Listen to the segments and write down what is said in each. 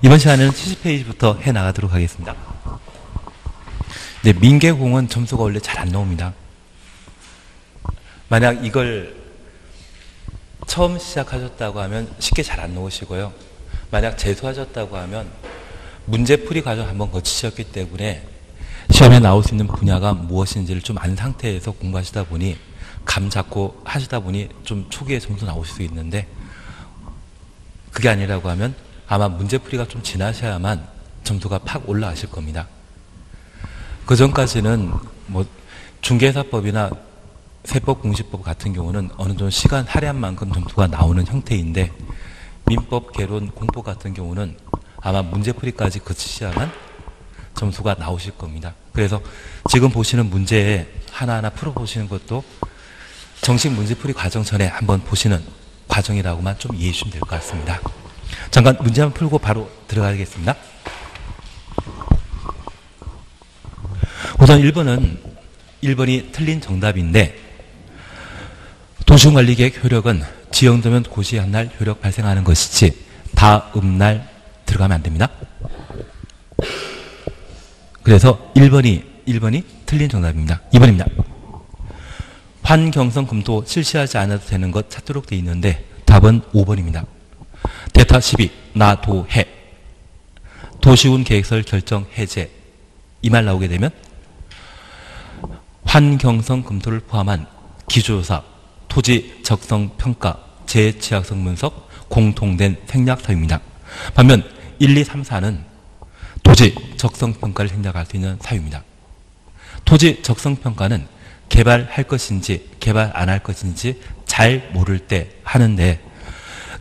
이번 시간에는 70페이지부터 해나가도록 하겠습니다. 네, 민계공은 점수가 원래 잘 안 나옵니다. 만약 이걸 처음 시작하셨다고 하면 쉽게 잘 안 나오시고요. 만약 재수하셨다고 하면 문제풀이 과정 한번 거치셨기 때문에 시험에 나올 수 있는 분야가 무엇인지를 좀 안 상태에서 공부하시다 보니 감 잡고 하시다 보니 좀 초기에 점수 나오실 수 있는데, 그게 아니라고 하면 아마 문제풀이가 좀 지나셔야만 점수가 팍 올라가실 겁니다. 그 전까지는 뭐 중개사법이나 세법공시법 같은 경우는 어느 정도 시간 할애한 만큼 점수가 나오는 형태인데, 민법, 개론, 공법 같은 경우는 아마 문제풀이까지 거치셔야만 점수가 나오실 겁니다. 그래서 지금 보시는 문제 하나하나 풀어보시는 것도 정식 문제풀이 과정 전에 한번 보시는 과정이라고만 좀 이해해 주시면 될 것 같습니다. 잠깐 문제 한번 풀고 바로 들어가겠습니다. 우선 1번이 틀린 정답인데, 도시공관리계획 효력은 지정되면 고시한 날 효력 발생하는 것이지 다음 날 들어가면 안 됩니다. 그래서 1번이 틀린 정답입니다. 2번입니다. 환경성 검토 실시하지 않아도 되는 것 찾도록 돼 있는데 답은 5번입니다. 대타 12 나도해 도시군 계획설 결정 해제, 이 말 나오게 되면 환경성 검토를 포함한 기조조사, 토지 적성 평가, 재취약성 분석, 공통된 생략 사유입니다. 반면 1, 2, 3, 4는 토지 적성 평가를 생략할 수 있는 사유입니다. 토지 적성 평가는 개발할 것인지 개발 안 할 것인지 잘 모를 때 하는데,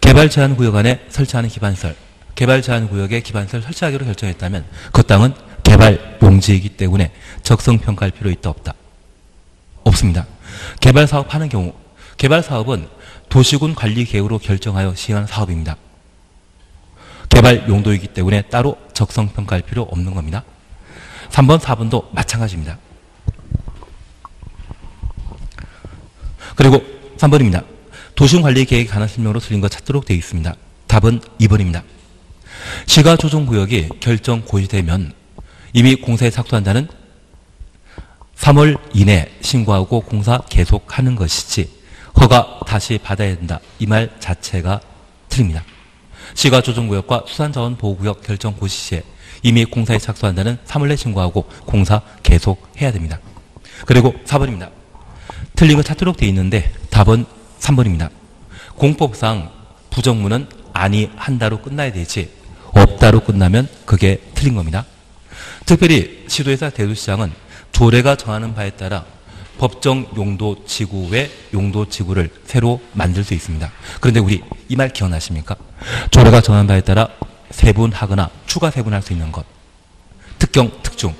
개발 제한 구역 안에 설치하는 기반설, 개발 제한 구역에 기반설 설치하기로 결정했다면 그 땅은 개발 용지이기 때문에 적성 평가할 필요 있다 없다? 없습니다. 개발 사업하는 경우, 개발 사업은 도시군 관리 계획으로 결정하여 시행하는 사업입니다. 개발 용도이기 때문에 따로 적성 평가할 필요 없는 겁니다. 3번, 4번도 마찬가지입니다. 그리고 3번입니다. 도시군 관리 계획에 관한 설명으로 틀린 것 찾도록 되어 있습니다. 답은 2번입니다. 시가 조정 구역이 결정 고시되면 이미 공사에 착수한다는 3월 이내 신고하고 공사 계속하는 것이지 허가 다시 받아야 된다, 이 말 자체가 틀립니다. 시가 조정 구역과 수산 자원 보호 구역 결정 고시 시에 이미 공사에 착수한다는 3월 내 신고하고 공사 계속해야 됩니다. 그리고 4번입니다. 틀린 거 찾도록 되어 있는데 답은 3번입니다. 공법상 부정문은 아니한다로 끝나야 되지 없다로 끝나면 그게 틀린 겁니다. 특별히 시도에서 대도시장은 조례가 정하는 바에 따라 법정 용도 지구 외 용도 지구를 새로 만들 수 있습니다. 그런데 우리 이 말 기억나십니까? 조례가 정한 바에 따라 세분하거나 추가 세분할 수 있는 것, 특경, 특중,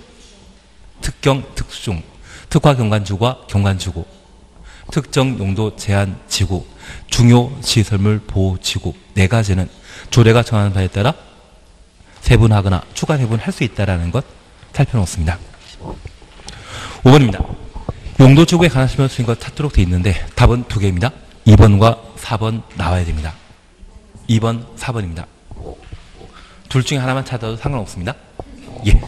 특경, 특중, 특화 경관지구와 경관지구, 특정 용도 제한 지구, 중요 시설물 보호 지구, 네 가지는 조례가 정하는 바에 따라 세분하거나 추가 세분할 수 있다는 것 살펴놓습니다. 5번입니다. 용도 지구에 관한 설명을 쓰는 것 찾도록 되어 있는데 답은 2개입니다. 2번과 4번 나와야 됩니다. 2번, 4번입니다. 둘 중에 하나만 찾아도 상관없습니다. 예.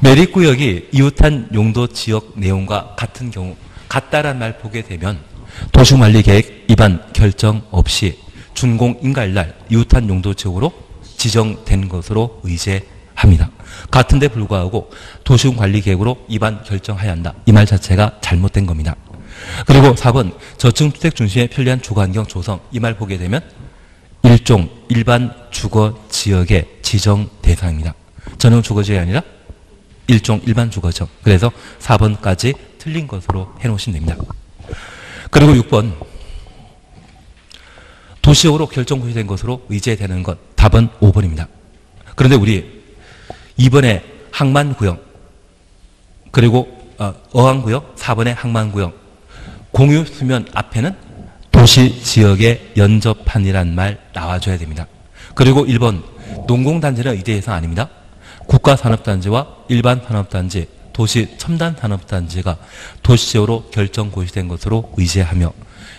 매립구역이 이웃한 용도 지역 내용과 같은 경우 같다란 말 보게 되면 도시관리계획 위반 결정 없이 준공 인가일날 이웃한 용도 지역으로 지정된 것으로 의제합니다. 같은데 불구하고 도시군관리계획으로 위반 결정해야 한다, 이 말 자체가 잘못된 겁니다. 그리고 4번 저층주택 중심의 편리한 주거환경 조성, 이 말 보게 되면 일종 일반 주거지역의 지정 대상입니다. 전용 주거지역이 아니라 일종 일반 주거죠. 그래서 4번까지 틀린 것으로 해놓으시면 됩니다. 그리고 6번 도시역으로 결정 고시된 것으로 의제되는 것, 답은 5번입니다. 그런데 우리 2번에 항만구역, 그리고 어항구역, 4번에 항만구역, 공유수면 앞에는 도시지역에 연접한이란 말 나와줘야 됩니다. 그리고 1번 농공단지는 의제 대상 아닙니다. 국가산업단지와 일반산업단지, 도시첨단산업단지가 도시지역으로 결정 고시된 것으로 의제하며,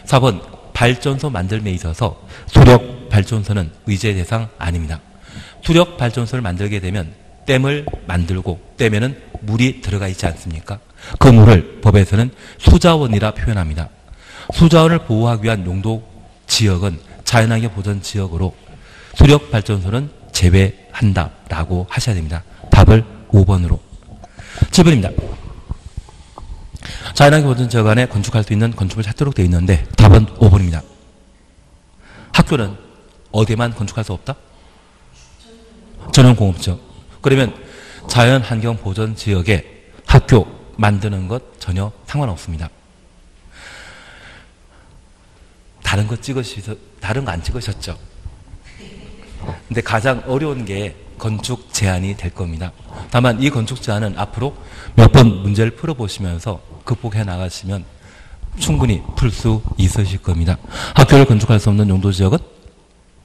4번 발전소 만들매 있어서 소력 발전소는 의제 대상 아닙니다. 투력 발전소를 만들게 되면 댐을 만들고 댐에는 물이 들어가 있지 않습니까? 그 물을 법에서는 수자원이라 표현합니다. 수자원을 보호하기 위한 용도 지역은 자연환경 보전 지역으로 수력 발전소는 제외한다라고 하셔야 됩니다. 답을 5번으로. 7번입니다. 자연환경 보전 지역 안에 건축할 수 있는 건축을 찾도록 되어 있는데 답은 5번입니다. 학교는 어디에만 건축할 수 없다? 전용공업지역. 그러면 자연환경 보전 지역에 학교 만드는 것 전혀 상관없습니다. 다른 거 안 찍으셨죠? 근데 가장 어려운 게 건축 제한이 될 겁니다. 다만 이 건축 제한은 앞으로 몇 번 문제를 풀어보시면서 극복해 나가시면 충분히 풀 수 있으실 겁니다. 학교를 건축할 수 없는 용도 지역은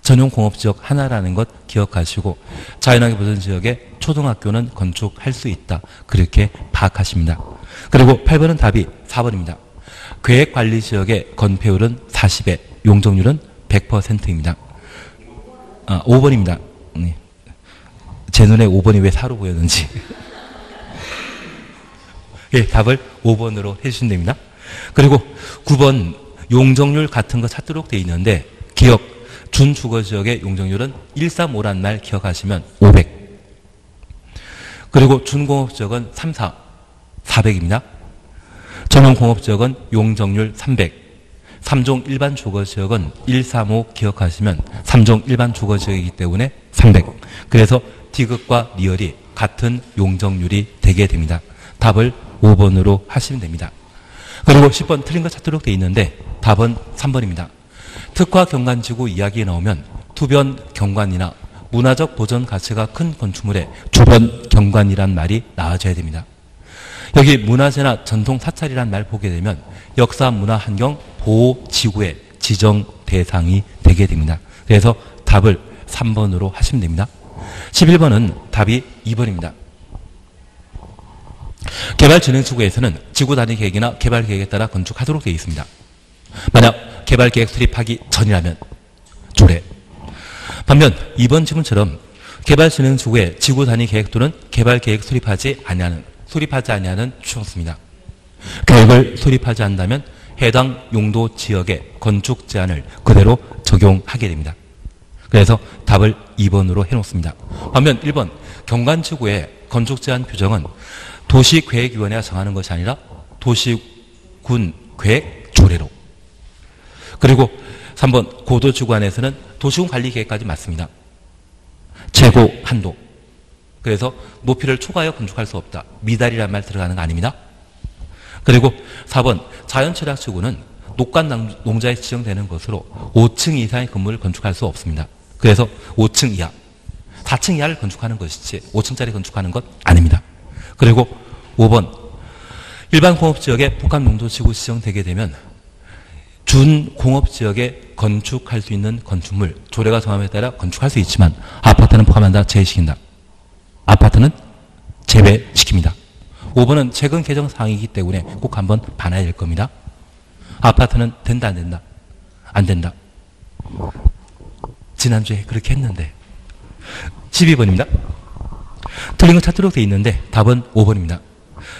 전용공업지역 하나라는 것 기억하시고 자연환경 보전 지역에 초등학교는 건축할 수 있다. 그렇게 파악하십니다. 그리고 8번은 답이 4번입니다. 계획관리지역의 건폐율은 40에 용적률은 100%입니다. 5번입니다. 네. 제 눈에 5번이 왜 4로 보였는지. 예, 답을 5번으로 해주시면 됩니다. 그리고 9번 용적률 같은 거 찾도록 돼 있는데 기억, 준주거지역의 용적률은 135란 말 기억하시면 500. 그리고 준공업지역은 34, 400입니다. 전용공업지역은 용적률 300. 3종 일반 주거지역은 135 기억하시면 3종 일반 주거지역이기 때문에 300. 그래서 D급과 리얼이 같은 용적률이 되게 됩니다. 답을 5번으로 하시면 됩니다. 그리고 10번 틀린 거 찾도록 돼 있는데 답은 3번입니다. 특화 경관지구 이야기에 나오면 투변 경관이나 문화적 보전 가치가 큰 건축물의 주변 경관이란 말이 나와줘야 됩니다. 여기 문화재나 전통 사찰이란 말 보게 되면 역사, 문화, 환경, 보호, 지구의 지정 대상이 되게 됩니다. 그래서 답을 3번으로 하시면 됩니다. 11번은 답이 2번입니다. 개발진흥지구에서는 지구 단위 계획이나 개발 계획에 따라 건축하도록 되어 있습니다. 만약 개발 계획 수립하기 전이라면 조례. 반면 2번 지문처럼 개발진흥지구의 지구 단위 계획 또는 개발 계획 수립하지 아니하는 추정수입니다. 계획을 수립하지 않는다면 해당 용도 지역의 건축 제한을 그대로 적용하게 됩니다. 그래서 답을 2번으로 해놓습니다. 반면 1번 경관지구의 건축 제한 규정은 도시계획위원회가 정하는 것이 아니라 도시군계획 조례로. 그리고 3번 고도지구 안에서는 도시군 관리계획까지 맞습니다. 최고 한도. 그래서 높이를 초과하여 건축할 수 없다. 미달이란 말 들어가는 거 아닙니다. 그리고 4번 자연철학지구는 녹관 농자에 지정되는 것으로 5층 이상의 건물을 건축할 수 없습니다. 그래서 5층 이하, 4층 이하를 건축하는 것이지 5층짜리 건축하는 것 아닙니다. 그리고 5번 일반 공업지역에 복합 용도지구 지정되게 되면 준 공업지역에 건축할 수 있는 건축물, 조례가 정함에 따라 건축할 수 있지만 아파트는 포함한다, 제외시킨다. 아파트는 제외시킵니다. 5번은 최근 개정사항이기 때문에 꼭 한번 봐놔야 될 겁니다. 아파트는 된다, 안 된다? 안 된다. 지난주에 그렇게 했는데. 12번입니다. 틀린 거 찾도록 되어 있는데 답은 5번입니다.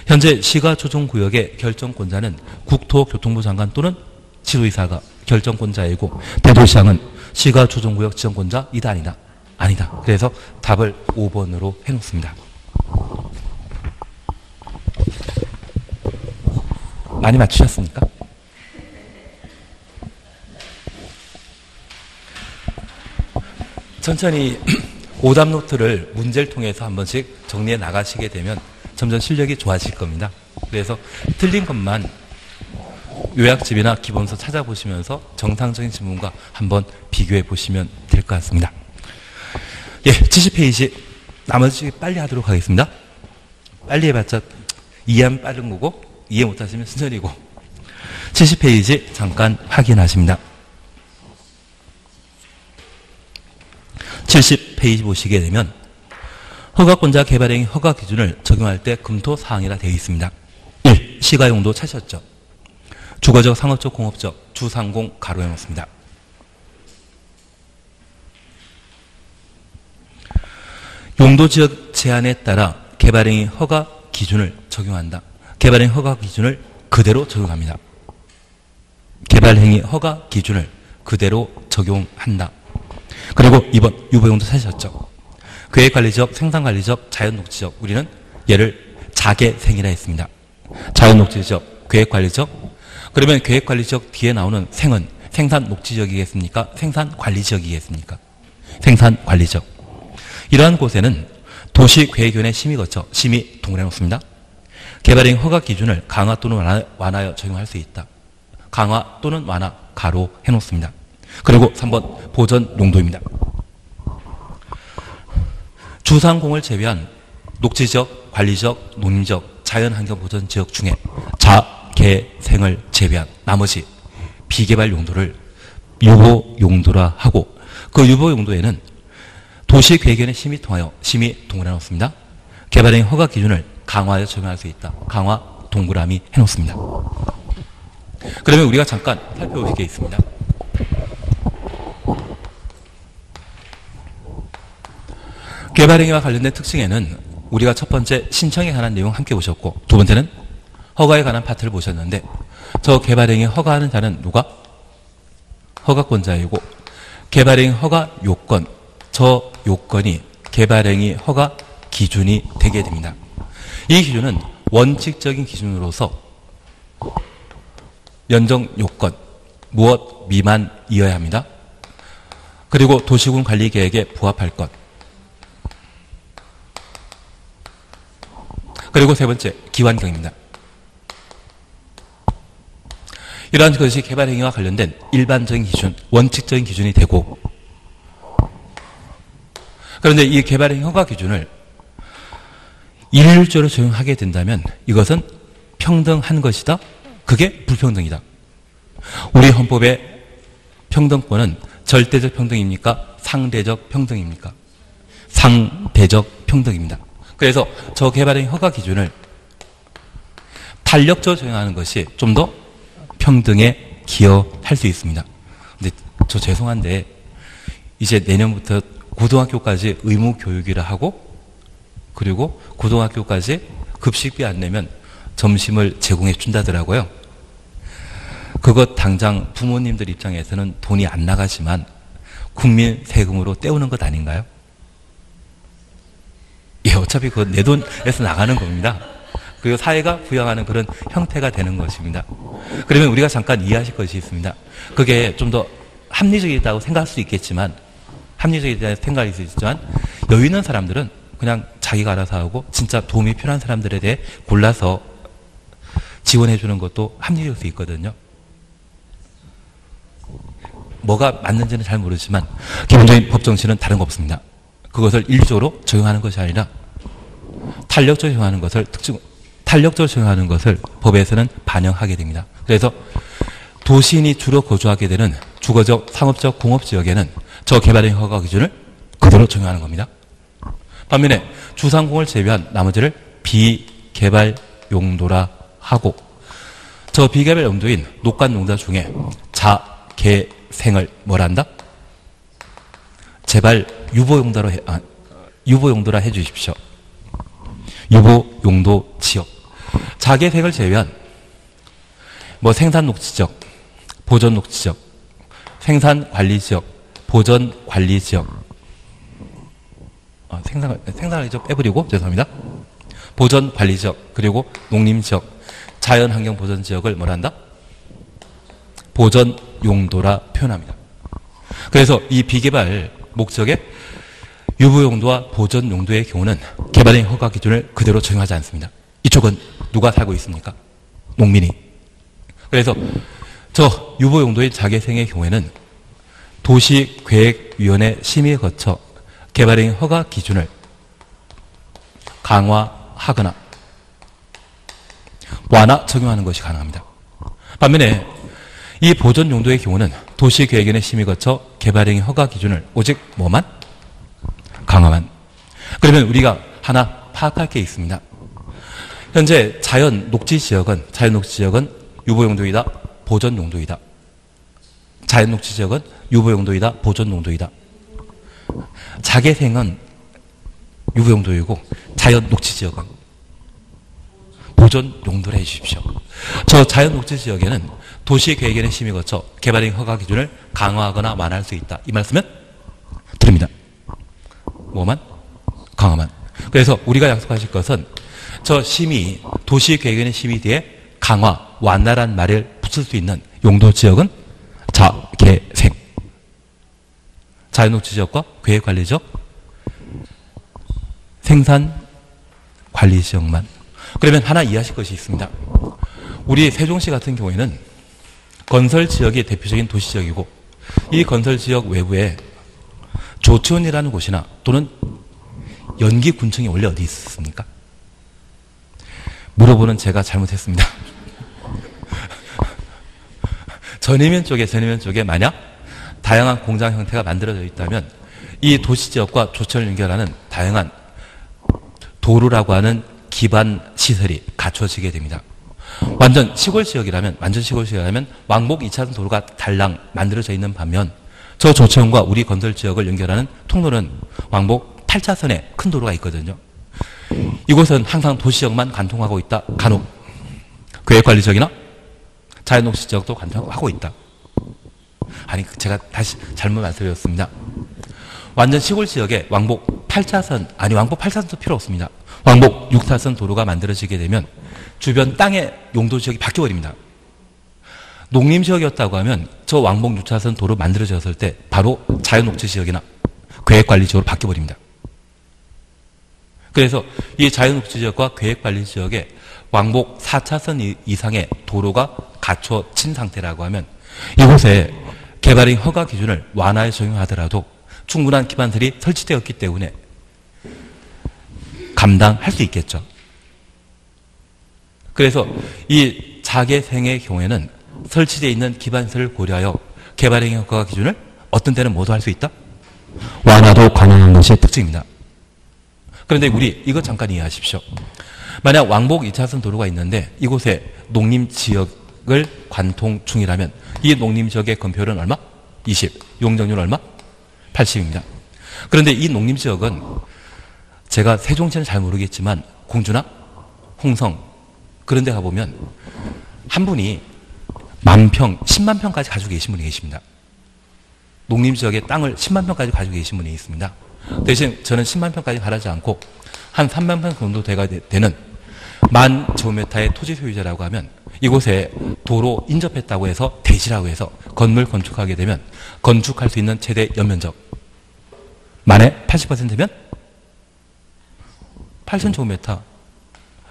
현재 시가조정구역의 결정권자는 국토교통부 장관 또는 지도의사가 결정권자이고 대도시장은 시가조정구역 지정권자이다, 아니다? 아니다. 그래서 답을 5번으로 해놓습니다. 많이 맞추셨습니까? 천천히 오답 노트를 문제를 통해서 한 번씩 정리해 나가시게 되면 점점 실력이 좋아질 겁니다. 그래서 틀린 것만 요약집이나 기본서 찾아보시면서 정상적인 지문과 한번 비교해 보시면 될 것 같습니다. 예, 70페이지 나머지 빨리 하도록 하겠습니다. 빨리 해봤자 이해하면 빠른 거고 이해 못하시면 순전이고. 70페이지 잠깐 확인하십니다. 70페이지 보시게 되면 허가권자 개발행위 허가 기준을 적용할 때 검토 사항이라 되어 있습니다. 1. 시가용도 찾으셨죠? 주거적, 상업적, 공업적, 주상공 가로해놓습니다. 용도지역 제한에 따라 개발행위 허가 기준을 적용한다. 개발행위 허가 기준을 그대로 적용합니다. 개발행위 허가 기준을 그대로 적용한다. 그리고 2번 유보용도 찾으셨죠. 계획관리지역, 생산관리지역, 자연녹지지역 우리는 얘를 자개생이라 했습니다. 자연녹지지역, 계획관리지역 그러면 계획관리지역 뒤에 나오는 생은 생산녹지지역이겠습니까? 생산관리지역이겠습니까? 생산관리지역. 이러한 곳에는 도시계획위원회 심의 거쳐 심의 동의를 놓습니다. 개발행 허가 기준을 강화 또는 완화하여 적용할 수 있다. 강화 또는 완화 가로 해놓습니다. 그리고 3번 보전 용도입니다. 주상공을 제외한 녹지지역, 관리지역, 농림지역, 자연환경보전지역 중에 자개생을 제외한 나머지 비개발 용도를 유보 용도라 하고 그 유보 용도에는 도시계획위원회 심의 통하여 심의 동그라미 해놓습니다. 개발행 허가 기준을 강화하여 적용할 수 있다. 강화 동그라미 해놓습니다. 그러면 우리가 잠깐 살펴보실 게 있습니다. 개발행위와 관련된 특징에는 우리가 첫 번째 신청에 관한 내용 함께 보셨고 두 번째는 허가에 관한 파트를 보셨는데 저 개발행위 허가하는 자는 누가? 허가권자이고 개발행위 허가 요건 저 요건이 개발행위 허가 기준이 되게 됩니다. 이 기준은 원칙적인 기준으로서 연정 요건 무엇 미만이어야 합니다. 그리고 도시군 관리계획에 부합할 것. 그리고 세 번째 기완경입니다. 이러한 것이 개발행위와 관련된 일반적인 기준, 원칙적인 기준이 되고 그런데 이 개발행위 허가 기준을 일률적으로 적용하게 된다면 이것은 평등한 것이다. 그게 불평등이다. 우리 헌법의 평등권은 절대적 평등입니까? 상대적 평등입니까? 상대적 평등입니다. 그래서 저 개발행위 허가 기준을 탄력적으로 적용하는 것이 좀 더 평등에 기여할 수 있습니다. 근데 저 죄송한데 이제 내년부터 고등학교까지 의무 교육이라 하고 그리고 고등학교까지 급식비 안 내면 점심을 제공해 준다더라고요. 그것 당장 부모님들 입장에서는 돈이 안 나가지만 국민 세금으로 떼우는 것 아닌가요? 예, 어차피 그건 내 돈에서 나가는 겁니다. 그리고 사회가 부양하는 그런 형태가 되는 것입니다. 그러면 우리가 잠깐 이해하실 것이 있습니다. 그게 좀 더 합리적이다고 생각할 수 있겠지만 합리적이다 생각할 수 있지만 여유 있는 사람들은 그냥 자기가 알아서 하고 진짜 도움이 필요한 사람들에 대해 골라서 지원해 주는 것도 합리적일 수 있거든요. 뭐가 맞는지는 잘 모르지만 기본적인 법정신은 다른 거 없습니다. 그것을 일률적으로 적용하는 것이 아니라 탄력적으로 적용하는 것을 탄력적으로 적용하는 것을 법에서는 반영하게 됩니다. 그래서 도시인이 주로 거주하게 되는 주거적, 상업적, 공업지역에는 저 개발행위 허가 기준을 그대로 적용하는 겁니다. 반면에 주상공을 제외한 나머지를 비개발 용도라 하고 저 비개발 용도인 녹관농자 중에 자개생을 뭐란다? 제발 유보용도라 해주십시오. 유보용도 지역. 자개생을 제외한 뭐 생산녹지지역, 보전녹지지역, 생산관리지역, 보전관리지역. 생산관리지역 빼버리고 죄송합니다. 보전관리지역 그리고 농림지역, 자연환경보전지역을 뭐란다? 보전용도라 표현합니다. 그래서 이 비개발 목적의 유보용도와 보전용도의 경우는 개발행위 허가 기준을 그대로 적용하지 않습니다. 이쪽은 누가 살고 있습니까? 농민이. 그래서 저 유보용도의 자개생의 경우에는 도시계획위원회 심의에 거쳐 개발행위 허가 기준을 강화하거나 완화 적용하는 것이 가능합니다. 반면에 이 보전 용도의 경우는 도시계획위원회 심의 거쳐 개발행위 허가 기준을 오직 뭐만? 강화만. 그러면 우리가 하나 파악할 게 있습니다. 현재 자연 녹지지역은 유보용도이다, 보전 용도이다. 자연 녹지지역은 유보용도이다, 보전 용도이다. 자개생은 유보용도이고 자연 녹지지역은 보존 용도를 해주십시오. 저 자연 녹지지역에는 도시계획의 심의 거쳐 개발행 허가 기준을 강화하거나 완화할 수 있다. 이 말씀은 드립니다. 뭐만? 강화만. 그래서 우리가 약속하실 것은 저 심의, 도시계획의 심의 뒤에 강화, 완화란 말을 붙일 수 있는 용도지역은 자개생, 자연녹지지역과 계획관리지역, 생산관리지역만. 그러면 하나 이해하실 것이 있습니다. 우리 세종시 같은 경우에는 건설지역이 대표적인 도시지역이고, 이 건설지역 외부에 조치원이라는 곳이나 또는 연기군청이 원래 어디 있었습니까? 물어보는 제가 잘못했습니다. 전이면 쪽에 만약 다양한 공장 형태가 만들어져 있다면 이 도시지역과 조천을 연결하는 다양한 도로라고 하는 기반 시설이 갖춰지게 됩니다. 완전 시골 지역이라면 왕복 2차선 도로가 달랑 만들어져 있는 반면 저 조천과 우리 건설 지역을 연결하는 통로는 왕복 8차선의 큰 도로가 있거든요. 이곳은 항상 도시지역만 관통하고 있다. 간혹 계획관리지역이나 자연녹지지역도 관통하고 있다. 아니, 제가 다시 잘못 말씀드렸습니다. 완전 시골 지역에 왕복 8차선도 필요 없습니다. 왕복 6차선 도로가 만들어지게 되면 주변 땅의 용도 지역이 바뀌어버립니다. 농림 지역이었다고 하면 저 왕복 6차선 도로 만들어졌을 때 바로 자연녹지 지역이나 계획관리 지역으로 바뀌어버립니다. 그래서 이 자연녹지 지역과 계획관리 지역에 왕복 4차선 이상의 도로가 갖춰진 상태라고 하면 이곳에 개발의 허가 기준을 완화에 적용하더라도 충분한 기반들이 설치되었기 때문에 감당할 수 있겠죠. 그래서 이 자개생의 경우에는 설치되어 있는 기반설을 고려하여 개발의 허가 기준을 어떤 때는 모두 할 수 있다? 완화도 가능한 것이 특징입니다. 그런데 우리 이것 잠깐 이해하십시오. 만약 왕복 2차선 도로가 있는데 이곳에 농림지역을 관통 중이라면 이 농림지역의 건폐율은 얼마? 20. 용적률 얼마? 80입니다. 그런데 이 농림지역은 제가 세종시는 잘 모르겠지만 공주나 홍성 그런 데 가보면 한 분이 10,000평, 100,000평까지 가지고 계신 분이 계십니다. 농림지역의 땅을 100,000평까지 가지고 계신 분이 있습니다. 대신 저는 100,000평까지 바라지 않고 한 30,000평 정도 되는 10,000제곱미터의 토지 소유자라고 하면 이곳에 도로 인접했다고 해서 대지라고 해서 건물 건축하게 되면 건축할 수 있는 최대 연면적 만의 80%면 8,000제곱미터.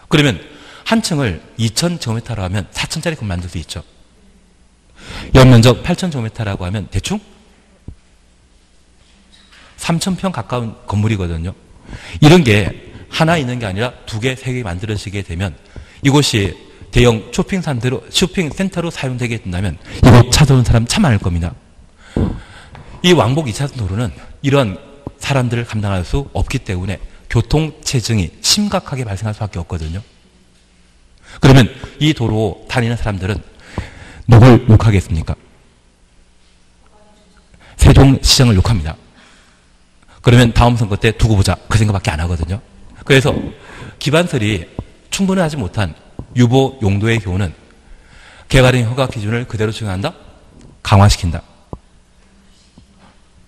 그러면 한 층을 2,000제곱미터로 하면 4,000짜리 건 만들 수 있죠. 연면적 8,000제곱미터라고 하면 대충 3,000평 가까운 건물이거든요. 이런 게 하나 있는 게 아니라 두 개, 세 개 만들어지게 되면 이곳이 대형 쇼핑센터로 사용되게 된다면 이곳 찾아온 사람 참 많을 겁니다. 이 왕복 2차선 도로는 이런 사람들을 감당할 수 없기 때문에 교통체증이 심각하게 발생할 수밖에 없거든요. 그러면 이 도로 다니는 사람들은 누굴 욕하겠습니까? 세종시장을 욕합니다. 그러면 다음 선거 때 두고 보자 그 생각밖에 안 하거든요. 그래서 기반설이 충분하지 못한 유보 용도의 경우는 개발인 허가 기준을 그대로 적용한다? 강화시킨다.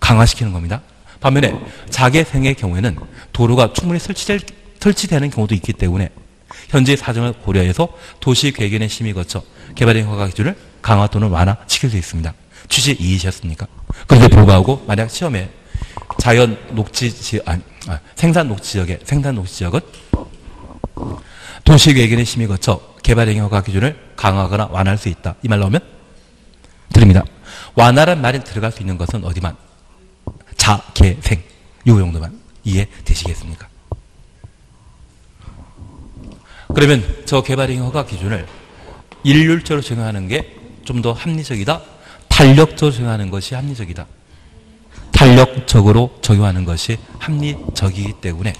강화시키는 겁니다. 반면에 자개생의 경우에는 도로가 충분히 설치되는 경우도 있기 때문에 현재 사정을 고려해서 도시계획의 심의 거쳐 개발인 허가 기준을 강화 또는 완화시킬 수 있습니다. 취지 이해하셨습니까? 그런데 불구하고 만약 시험에 생산 녹지 지역은 도시계획의 심의 거쳐 개발행 허가 기준을 강화하거나 완화할 수 있다. 이 말 나오면 드립니다. 완화란 말이 들어갈 수 있는 것은 어디만? 자개생. 요 정도만 이해되시겠습니까? 그러면 저 개발행 허가 기준을 일률적으로 적용하는 게 좀 더 합리적이다. 탄력적으로 적용하는 것이 합리적이다. 탄력적으로 적용하는 것이 합리적이기 때문에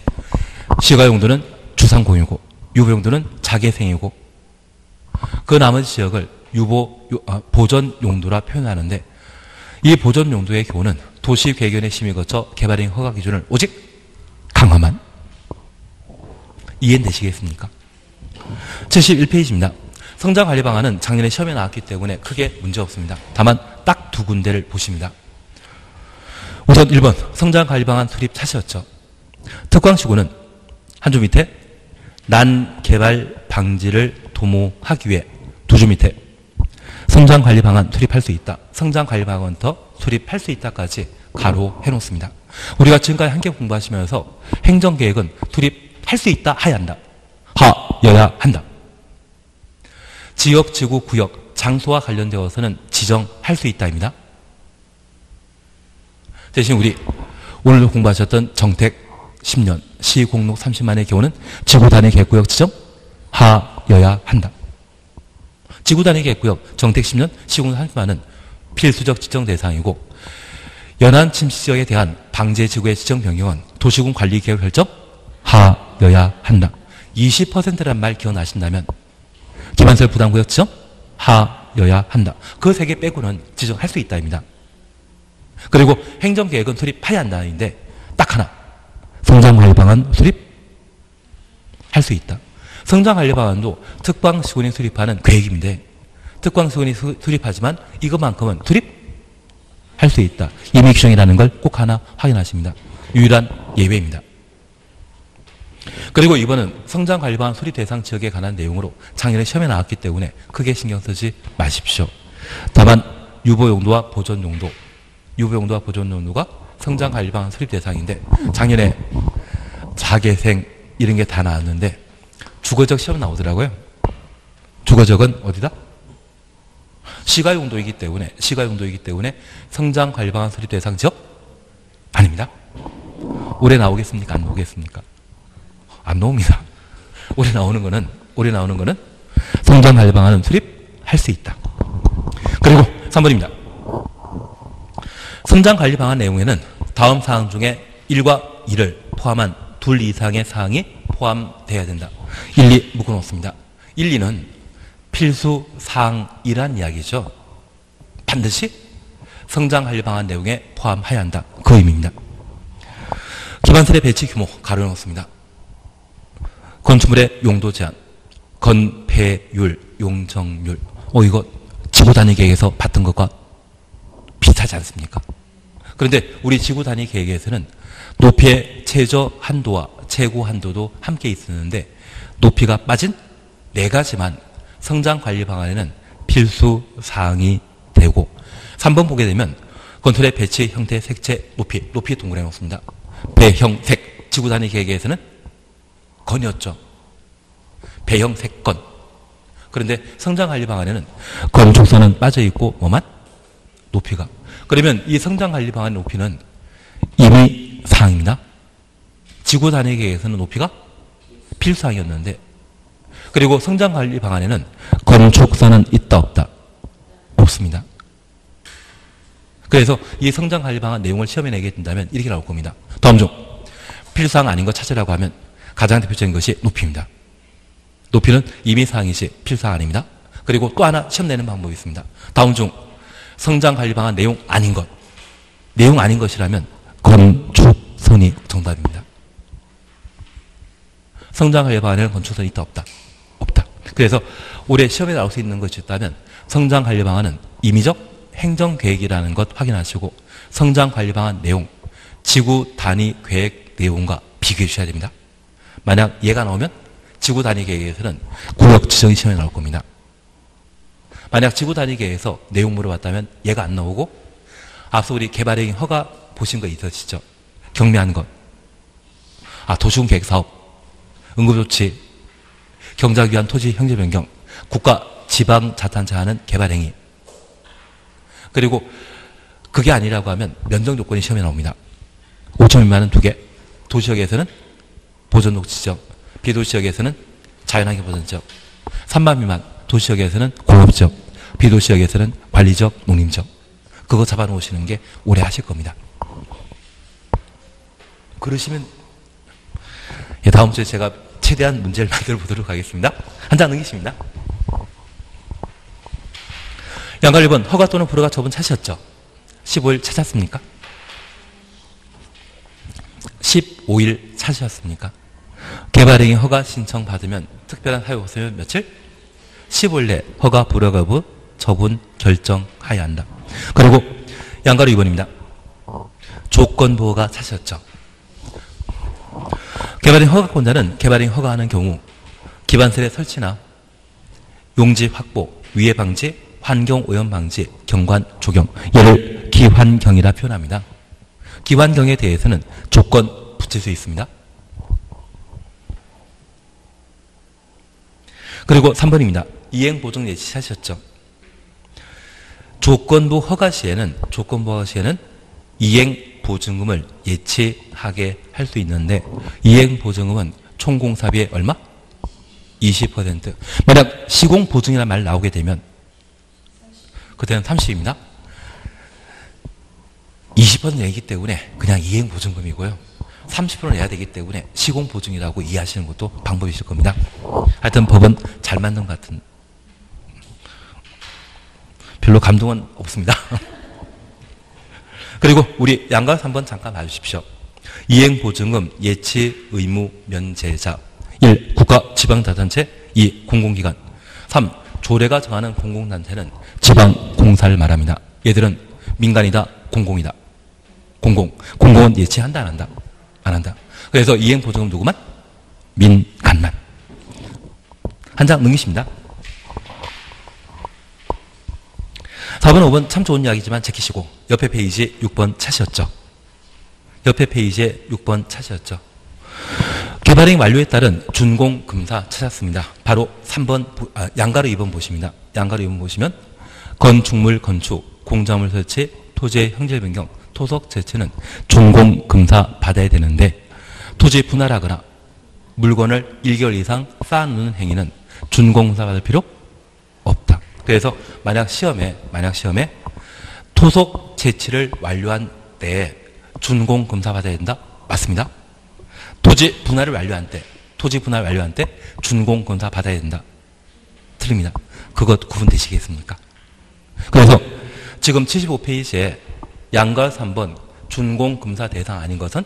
시가용도는 주상공유고 유보용도는 자개생이고 그 나머지 지역을 보존용도라 표현하는데 이 보존용도의 경우는 도시계획의 심의 거쳐 개발행 허가 기준을 오직 강화만 이해되시겠습니까? 71페이지입니다. 성장관리 방안은 작년에 시험에 나왔기 때문에 크게 문제 없습니다. 다만 딱 두 군데를 보십니다. 우선 1번 성장관리 방안 수립 차시였죠. 특광시군은 한 줄 밑에 난개발 방지를 도모하기 위해, 두 줄 밑에 성장관리 방안 수립할 수 있다, 성장관리 방안 더 수립할 수 있다까지 가로 해놓습니다. 우리가 지금까지 함께 공부하시면서 행정계획은 수립할 수 있다 하야 한다, 하여야 한다. 지역, 지구, 구역, 장소와 관련되어서는 지정할 수 있다입니다. 대신 우리 오늘 공부하셨던 정택 10년, 시공록 30만의 경우는 지구 단위 계획구역 지정 하여야 한다. 지구 단위 계획구역 정택 10년, 시공록 30만은 필수적 지정 대상이고, 연안 침수지역에 대한 방제지구의 지정 변경은 도시군 관리계획 결정 하여야 한다. 20%란 말 기억나신다면 기반설 부담구역 지정 하여야 한다. 그 세 개 빼고는 지정할 수 있다입니다. 그리고 행정계획은 수립해야 한다는데 딱 하나, 성장관리방안 수립할 수 있다. 성장관리방안도 특광시군이 수립하는 계획인데 특광시군이 수립하지만 이것만큼은 수립할 수 있다. 임의 규정이라는 걸 꼭 하나 확인하십니다. 유일한 예외입니다. 그리고 이번은 성장관리방안 수립 대상 지역에 관한 내용으로 작년에 시험에 나왔기 때문에 크게 신경 쓰지 마십시오. 다만 유보용도와 보존용도, 유보용도와 보존용도가 성장관리방안 수립 대상인데 작년에 자개생 이런 게 다 나왔는데 주거적 시험 나오더라고요. 주거적은 어디다? 시가용도이기 때문에, 시가용도이기 때문에 성장관리방안 수립 대상 지역 아닙니다. 올해 나오겠습니까? 안 나오겠습니까? 안 나옵니다. 올해 나오는 거는, 올해 나오는 거는 성장관리 방안은 수립할 수 있다. 그리고 3번입니다. 성장관리 방안 내용에는 다음 사항 중에 1과 2를 포함한 둘 이상의 사항이 포함되어야 된다. 1, 2 묶어놓습니다. 1, 2는 필수 사항이란 이야기죠. 반드시 성장관리 방안 내용에 포함해야 한다. 그 의미입니다. 기반설의 배치 규모 가려놓습니다. 건축물의 용도 제한, 건폐율, 용적률, 이거 지구 단위 계획에서 봤던 것과 비슷하지 않습니까? 그런데 우리 지구 단위 계획에서는 높이의 최저 한도와 최고 한도도 함께 있었는데 높이가 빠진 4가지만 성장 관리 방안에는 필수 사항이 되고, 3번 보게 되면 건설의 배치, 형태, 색채, 높이, 높이 동그라미 놓습니다. 배형, 색, 지구 단위 계획에서는 건이었죠. 배형, 색, 건. 그런데 성장관리 방안에는 건축선은 빠져있고 뭐만? 높이가. 그러면 이 성장관리 방안 높이는 임의 사항입니다. 지구 단위 계획에서는 높이가 필수사항이었는데, 그리고 성장관리 방안에는 건축선은 있다 없다? 없습니다. 그래서 이 성장관리 방안 내용을 시험에 내게 된다면 이렇게 나올 겁니다. 다음 중 필수사항 아닌 거 찾으라고 하면 가장 대표적인 것이 높이입니다. 높이는 임의사항이지 필수사항 아닙니다. 그리고 또 하나 시험 내는 방법이 있습니다. 다음 중 성장관리 방안 내용 아닌 것, 내용 아닌 것이라면 건축선이 정답입니다. 성장관리 방안에는 건축선이 있다 없다? 없다. 그래서 올해 시험에 나올 수 있는 것이 있다면 성장관리 방안은 임의적 행정계획이라는 것 확인하시고 성장관리 방안 내용, 지구 단위 계획 내용과 비교해 주셔야 됩니다. 만약 얘가 나오면 지구 단위 계획에서는 구역 지정이 시험에 나올 겁니다. 만약 지구 단위 계획에서 내용 물어봤다면 얘가 안 나오고, 앞서 우리 개발행위 허가 보신 거 있으시죠? 경매한 것, 도시군 계획 사업, 응급조치, 경작 위한 토지 형제 변경, 국가 지방 자산 제한은 개발행위. 그리고 그게 아니라고 하면 면적 요건이 시험에 나옵니다. 5천 미만은 2개, 도시역에서는 보존 녹지지역, 비도시지역에서는 자연환경 보존지역, 3만 미만 도시지역에서는 공업지역, 비도시지역에서는 관리지역, 농림지역. 그거 잡아놓으시는 게 오래 하실 겁니다. 그러시면, 예, 다음 주에 제가 최대한 문제를 만들어 보도록 하겠습니다. 한 장 넘기십니다. 양갈 1번 허가 또는 불허가 처분 찾으셨죠? 15일 찾았습니까? 15일 찾으셨습니까? 개발행위 허가 신청 받으면 특별한 사유없으면 며칠? 15일 내 허가 불허 여부 처분 결정하여야 한다. 그리고 양가로 2번입니다. 조건 보호가 사실이었죠. 개발행위 허가권자는 개발행위 허가하는 경우 기반설의 설치나 용지 확보, 위해 방지, 환경오염 방지, 경관 조경, 이를 기환경이라 표현합니다. 기환경에 대해서는 조건 붙일 수 있습니다. 그리고 3번입니다. 이행보증 예시 찾으셨죠? 조건부 허가 시에는 이행보증금을 예치하게 할 수 있는데, 이행보증금은 총공사비의 얼마? 20%. 만약 시공보증이라는 말 나오게 되면 그때는 30입니다. 20% 내기 때문에 그냥 이행보증금이고요. 30% 내야 되기 때문에 시공보증이라고 이해하시는 것도 방법이실 겁니다. 하여튼 법은 잘 만든 것 같은, 별로 감동은 없습니다. 그리고 우리 양가 3번 잠깐 봐주십시오. 이행보증금 예치 의무 면제자 1. 국가 지방자치단체 2. 공공기관 3. 조례가 정하는 공공단체는 지방공사를 말합니다. 얘들은 민간이다, 공공이다. 공공은 예치한다, 안 한다? 안 한다. 그래서 이행보증금 누구만? 민간만. 한 장 넘기십니다. 4번, 5번 참 좋은 이야기지만 제끼시고 옆에 페이지 6번 차시였죠. 옆에 페이지에 6번 차시였죠. 개발행위 완료에 따른 준공금사 찾았습니다. 바로 3번, 양가로 2번 보십니다. 양가로 2번 보시면 건축물 건축, 공작물 설치, 토지의 형질 변경, 토속 제체는 준공금사 받아야 되는데, 토지 분할하거나 물건을 1개월 이상 쌓아놓는 행위는 준공금사 받을 필요 없다. 그래서 만약 시험에 토속 제치를 완료한 때에 준공금사 받아야 된다? 맞습니다. 토지 분할을 완료한 때 준공검사 받아야 된다. 틀립니다. 그것 구분되시겠습니까? 그래서 지금 75페이지에 양가 3번 준공검사 대상 아닌 것은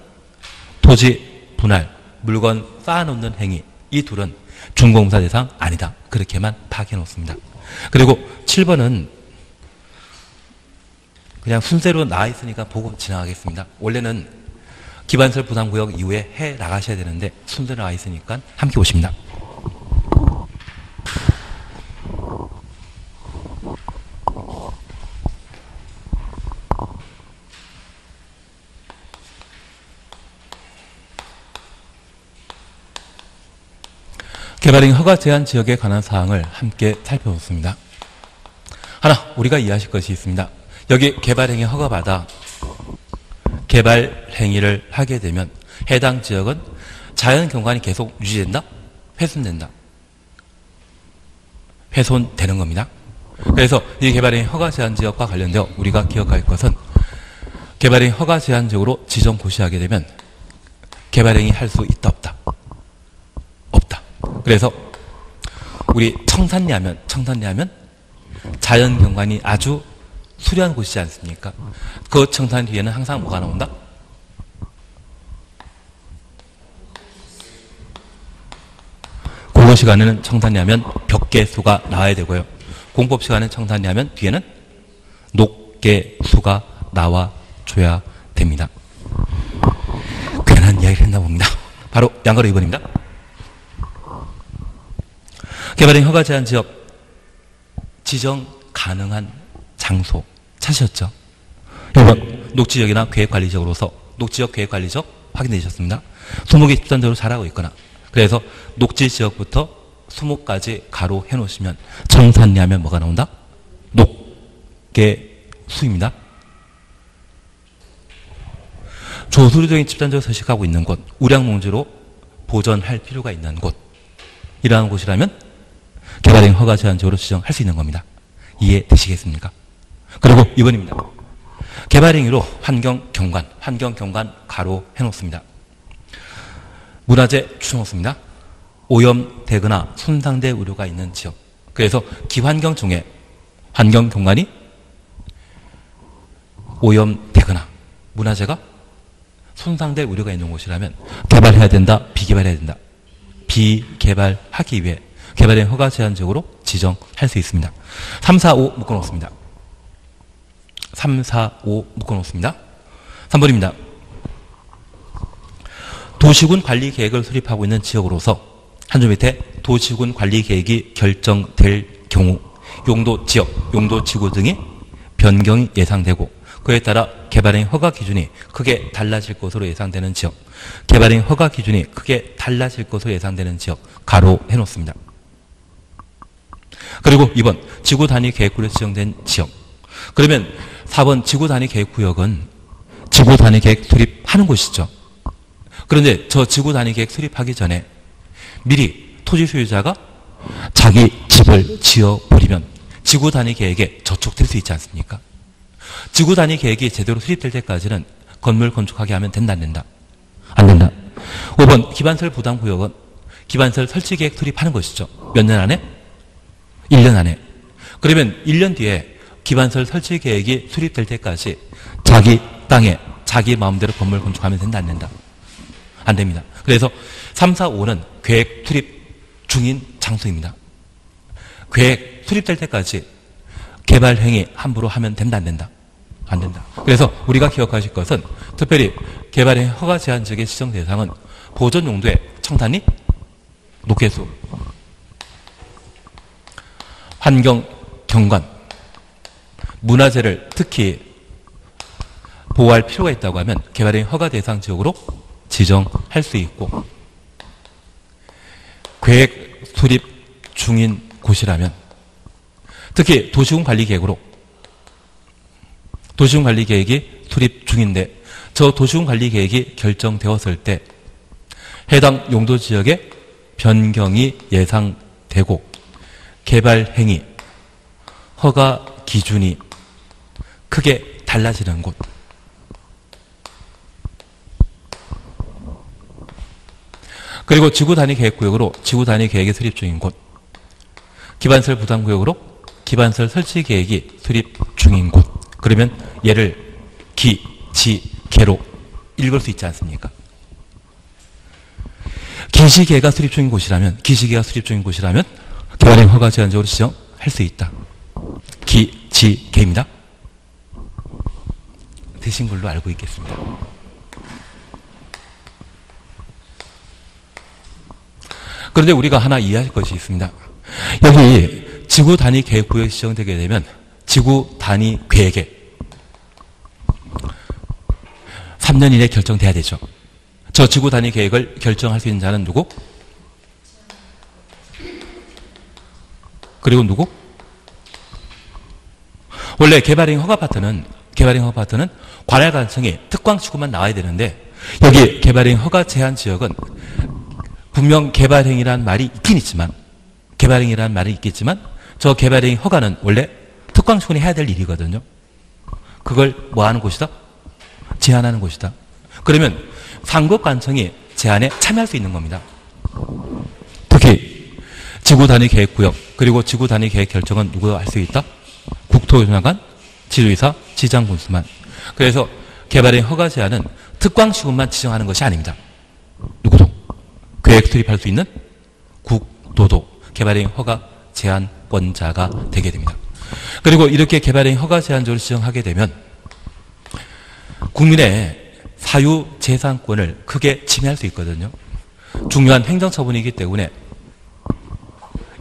토지 분할, 물건 쌓아놓는 행위, 이 둘은 준공검사 대상 아니다. 그렇게만 파악해 놓습니다. 그리고 7번은 그냥 순서로 나와 있으니까 보고 지나가겠습니다. 원래는 기반설 부담구역 이후에 해 나가셔야 되는데 순서 나와 있으니까 함께 보십니다. 개발행위 허가 제한 지역에 관한 사항을 함께 살펴보겠습니다. 하나, 우리가 이해하실 것이 있습니다. 여기 개발행위 허가받아 개발 행위를 하게 되면 해당 지역은 자연 경관이 계속 유지된다? 훼손된다? 훼손되는 겁니다. 그래서 이 개발행위 허가 제한 지역과 관련되어 우리가 기억할 것은, 개발행위 허가 제한 지역으로 지정 고시하게 되면 개발행위 할 수 있다, 없다? 없다. 그래서 우리 청산리 하면 자연 경관이 아주 수려한 곳이지 않습니까? 그 청산 뒤에는 항상 뭐가 나온다? 공고 시간에는 청산리 하면 벽계수가 나와야 되고요. 공법 시간에 청산리 하면 뒤에는 녹계수가 나와줘야 됩니다. 괜한 이야기를 했나 봅니다. 바로 양가로 2번입니다. 개발행위 허가 제한 지역 지정 가능한 장소 찾으셨죠? 여러분, 녹지역이나 계획관리지역으로서 녹지역, 계획관리지역 확인되셨습니다. 수목이 집단적으로 자라고 있거나, 그래서 녹지지역부터 수목까지 가로 해놓으시면 청산리 하면 뭐가 나온다? 녹계수입니다. 조수류종이 집단적으로 서식하고 있는 곳, 우량농지로 보전할 필요가 있는 곳, 이러한 곳이라면 개발행위 허가 제한지역으로 지정할 수 있는 겁니다. 이해되시겠습니까? 그리고 2번입니다. 개발행위로 환경경관 가로 해놓습니다. 문화재 추천놓습니다. 오염되거나 손상될 우려가 있는 지역. 그래서 기환경 중에 환경경관이 오염되거나 문화재가 손상될 우려가 있는 곳이라면 개발해야 된다, 비개발해야 된다? 비개발하기 위해 개발된 허가 제한 지역으로 지정할 수 있습니다. 3, 4, 5 묶어놓습니다. 3, 4, 5 묶어놓습니다. 3번입니다. 도시군 관리계획을 수립하고 있는 지역으로서 한 줄 밑에 도시군 관리계획이 결정될 경우 용도 지역, 용도 지구 등의 변경이 예상되고 그에 따라 개발행 허가 기준이 크게 달라질 것으로 예상되는 지역, 개발행 허가 기준이 크게 달라질 것으로 예상되는 지역 가로 해놓습니다. 그리고 2번 지구 단위 계획구로 지정된 지역. 그러면 4번 지구 단위 계획구역은 지구 단위 계획 수립하는 곳이죠. 그런데 저 지구 단위 계획 수립하기 전에 미리 토지 소유자가 자기 집을 지어버리면 지구 단위 계획에 저촉될 수 있지 않습니까? 지구 단위 계획이 제대로 수립될 때까지는 건물 건축하게 하면 된다, 안 된다? 안 된다. 5번 기반설 부담구역은 기반설 설치 계획 수립하는 것이죠. 몇 년 안에? 1년 안에. 그러면 1년 뒤에 기반설 설치 계획이 수립될 때까지 자기 땅에 자기 마음대로 건물 건축하면 된다, 안 된다? 안 됩니다. 그래서 3, 4, 5는 계획 수립 중인 장소입니다. 계획 수립될 때까지 개발 행위 함부로 하면 된다, 안 된다? 안 된다. 그래서 우리가 기억하실 것은 특별히 개발의 허가 제한 지역의 지정 대상은 보존 용도의 청산리, 녹해수, 환경, 경관, 문화재를 특히 보호할 필요가 있다고 하면 개발의 허가 대상 지역으로 지정할 수 있고 계획 수립 중인 곳이라면 특히 도시군 관리 계획으로 도시군 관리 계획이 수립 중인데 저 도시군 관리 계획이 결정되었을 때 해당 용도 지역의 변경이 예상되고 개발 행위, 허가 기준이 크게 달라지는 곳. 그리고 지구 단위 계획 구역으로 지구 단위 계획이 수립 중인 곳. 기반설 부담 구역으로 기반설 설치 계획이 수립 중인 곳. 그러면 얘를 기, 지, 개로 읽을 수 있지 않습니까? 기시계가 수립 중인 곳이라면 개발행 허가 제한적으로 지정할 수 있다. 기, 지, 개입니다. 되신 걸로 알고 있겠습니다. 그런데 우리가 하나 이해할 것이 있습니다. 여기 지구 단위 계획 구역이 지정되게 되면 지구 단위 계획에 3년 이내 결정돼야 되죠. 저 지구 단위 계획을 결정할 수 있는 자는 누구? 그리고 누구? 원래 개발행 허가 파트는 관할 가능성이 특광치고만 나와야 되는데 여기 개발행 허가 제한 지역은 분명 개발행이라는 말이 있긴 있지만 저 개발행 허가는 원래 특광시군이 해야 될 일이거든요. 그걸 뭐 하는 곳이다? 제한하는 곳이다. 그러면 상급 관청이 제한에 참여할 수 있는 겁니다. 특히 지구 단위 계획 구역 그리고 지구 단위 계획 결정은 누구도 할 수 있다? 국토교통관, 지도이사, 지장군수만. 그래서 개발행 허가 제한은 특광시군만 지정하는 것이 아닙니다. 누구도 계획 수립할 수 있는 국도도 개발행 허가 제한권자가 되게 됩니다. 그리고 이렇게 개발행 허가 제한적으로 지정하게 되면 국민의 사유재산권을 크게 침해할 수 있거든요. 중요한 행정처분이기 때문에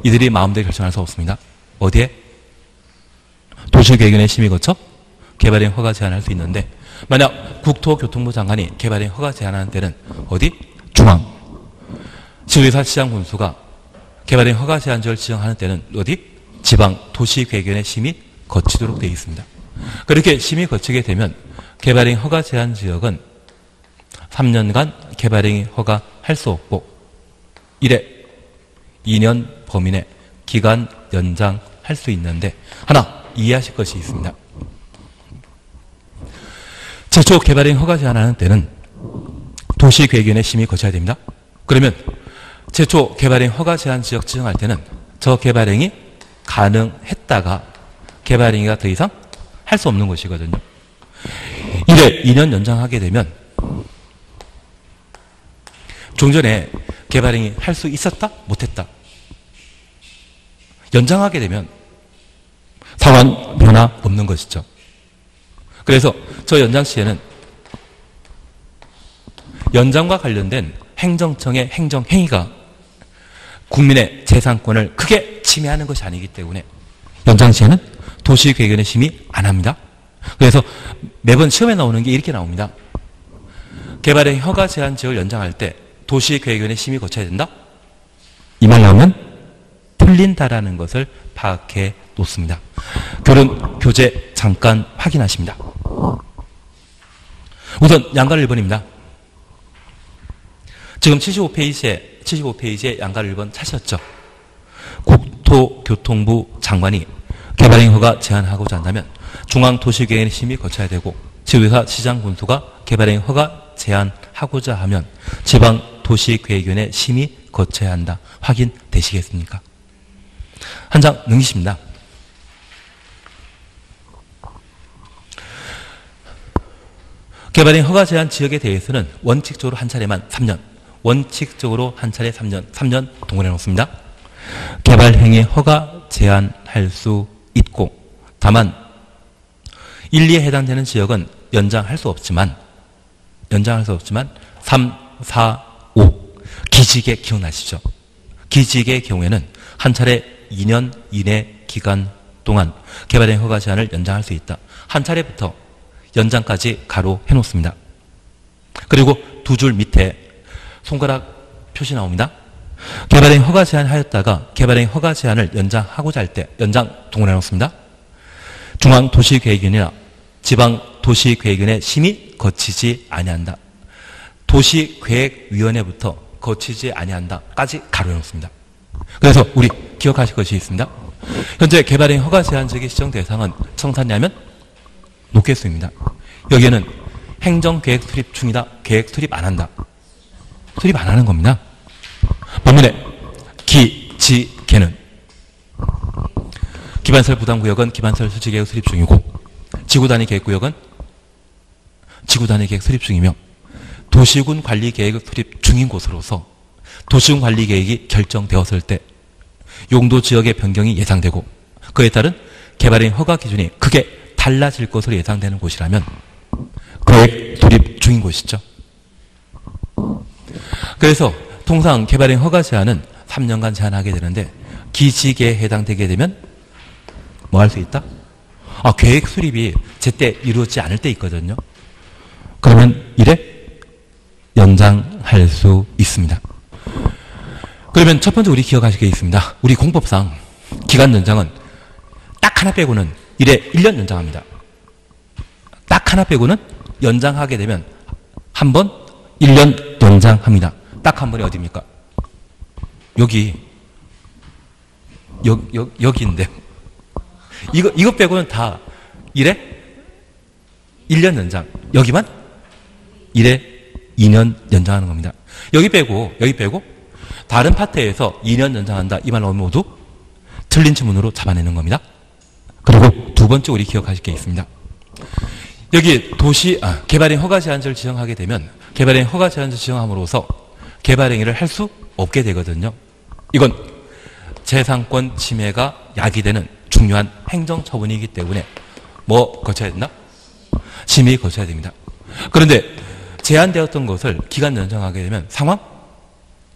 이들이 마음대로 결정할 수 없습니다. 어디에? 도시계획위원회 심의 거쳐 개발행 허가 제한할 수 있는데 만약 국토교통부 장관이 개발행 허가 제한하는 때는 어디? 중앙. 지도의사 시장군수가 개발행 허가 제한적을 지정하는 때는 어디? 지방 도시계획위원회 심의 거치도록 되어 있습니다. 그렇게 심의 거치게 되면 개발행 허가 제한 지역은 3년간 개발행이 허가할 수 없고 1회 2년 범위 내 기간 연장할 수 있는데 하나 이해하실 것이 있습니다. 최초 개발행 허가 제한하는 때는 도시계획위원회 심의 거쳐야 됩니다. 그러면 최초 개발행 허가 제한 지역 지정할 때는 저 개발행이 가능했다가 개발행위가 더 이상 할 수 없는 것이거든요. 이래 2년 연장하게 되면 종전에 개발행위 할 수 있었다? 못했다? 연장하게 되면 사원 변화 없는 것이죠. 그래서 저 연장 시에는 연장과 관련된 행정청의 행정행위가 국민의 재산권을 크게 침해하는 것이 아니기 때문에 연장 시에는 도시계획위원회 심의 안 합니다. 그래서 매번 시험에 나오는 게 이렇게 나옵니다. 개발의 허가 제한 지역을 연장할 때 도시계획위원회 심의 거쳐야 된다? 이 말 나오면 틀린다라는 것을 파악해 놓습니다. 결론, 교재 잠깐 확인하십니다. 우선 양가를 1번입니다. 지금 75페이지에 양가를 1번 찾으셨죠? 국토교통부 장관이 개발행위 허가 제한하고자 한다면 중앙도시계획위원회 심의 거쳐야 되고 지회사 시장군수가 개발행위 허가 제한하고자 하면 지방도시계획위원회 심의 거쳐야 한다. 확인되시겠습니까? 한 장 넘기십니다. 개발행위 허가 제한 지역에 대해서는 원칙적으로 한 차례만 3년, 원칙적으로 한 차례 3년 동원해 놓습니다. 개발행위 허가 제한할 수 있고, 다만 1, 2에 해당되는 지역은 연장할 수 없지만 3, 4, 5 기지개 기억나시죠? 기지개의 경우에는 한 차례 2년 이내 기간 동안 개발행위 허가 제한을 연장할 수 있다. 한 차례부터 연장까지 가로 해놓습니다. 그리고 두 줄 밑에 손가락 표시 나옵니다. 개발행위 허가 제한하였다가 개발행위 허가 제한을 연장하고자 할 때 연장 동원해 놓습니다. 중앙도시계획위원회나 지방도시계획위원회 심의 거치지 아니한다. 도시계획위원회부터 거치지 아니한다까지 가로 해놓습니다. 그래서 우리 기억하실 것이 있습니다. 현재 개발행위 허가 제한 지역의 시정 대상은 청산리하면 높겠습니다. 여기에는 행정계획 수립 중이다, 계획 수립 안 한다, 수립 안 하는 겁니다. 반면에 기지개는 기반설 부담구역은 기반설 수지계획 수립 중이고 지구단위 계획구역은 지구단위 계획 수립 중이며 도시군 관리계획 수립 중인 곳으로서 도시군 관리계획이 결정되었을 때 용도지역의 변경이 예상되고 그에 따른 개발인 허가 기준이 크게 달라질 것으로 예상되는 곳이라면 계획 수립 중인 곳이죠. 그래서 통상 개발행 허가 제한은 3년간 제한하게 되는데 기지개에 해당되게 되면 뭐 할 수 있다? 계획 수립이 제때 이루어지지 않을 때 있거든요. 그러면 이래 연장할 수 있습니다. 그러면 첫 번째 우리 기억하실 게 있습니다. 우리 공법상 기간 연장은 딱 하나 빼고는 이래 1년 연장합니다. 딱 하나 빼고는 연장하게 되면 한 번 1년 연장합니다. 딱 한 번이 어디입니까? 여기인데 이거 빼고는 다 이래 1년 연장, 여기만 이래 2년 연장하는 겁니다. 여기 빼고 다른 파트에서 2년 연장한다, 이 말 모두 틀린 지문으로 잡아내는 겁니다. 그리고 두 번째 우리 기억하실 게 있습니다. 여기 개발행위 허가 제한지를 지정하게 되면 개발행위 허가 제한지를 지정함으로써 개발행위를 할 수 없게 되거든요. 이건 재산권 침해가 야기되는 중요한 행정처분이기 때문에 뭐 거쳐야 된다? 심의 거쳐야 됩니다. 그런데 제한되었던 것을 기간 연장하게 되면 상황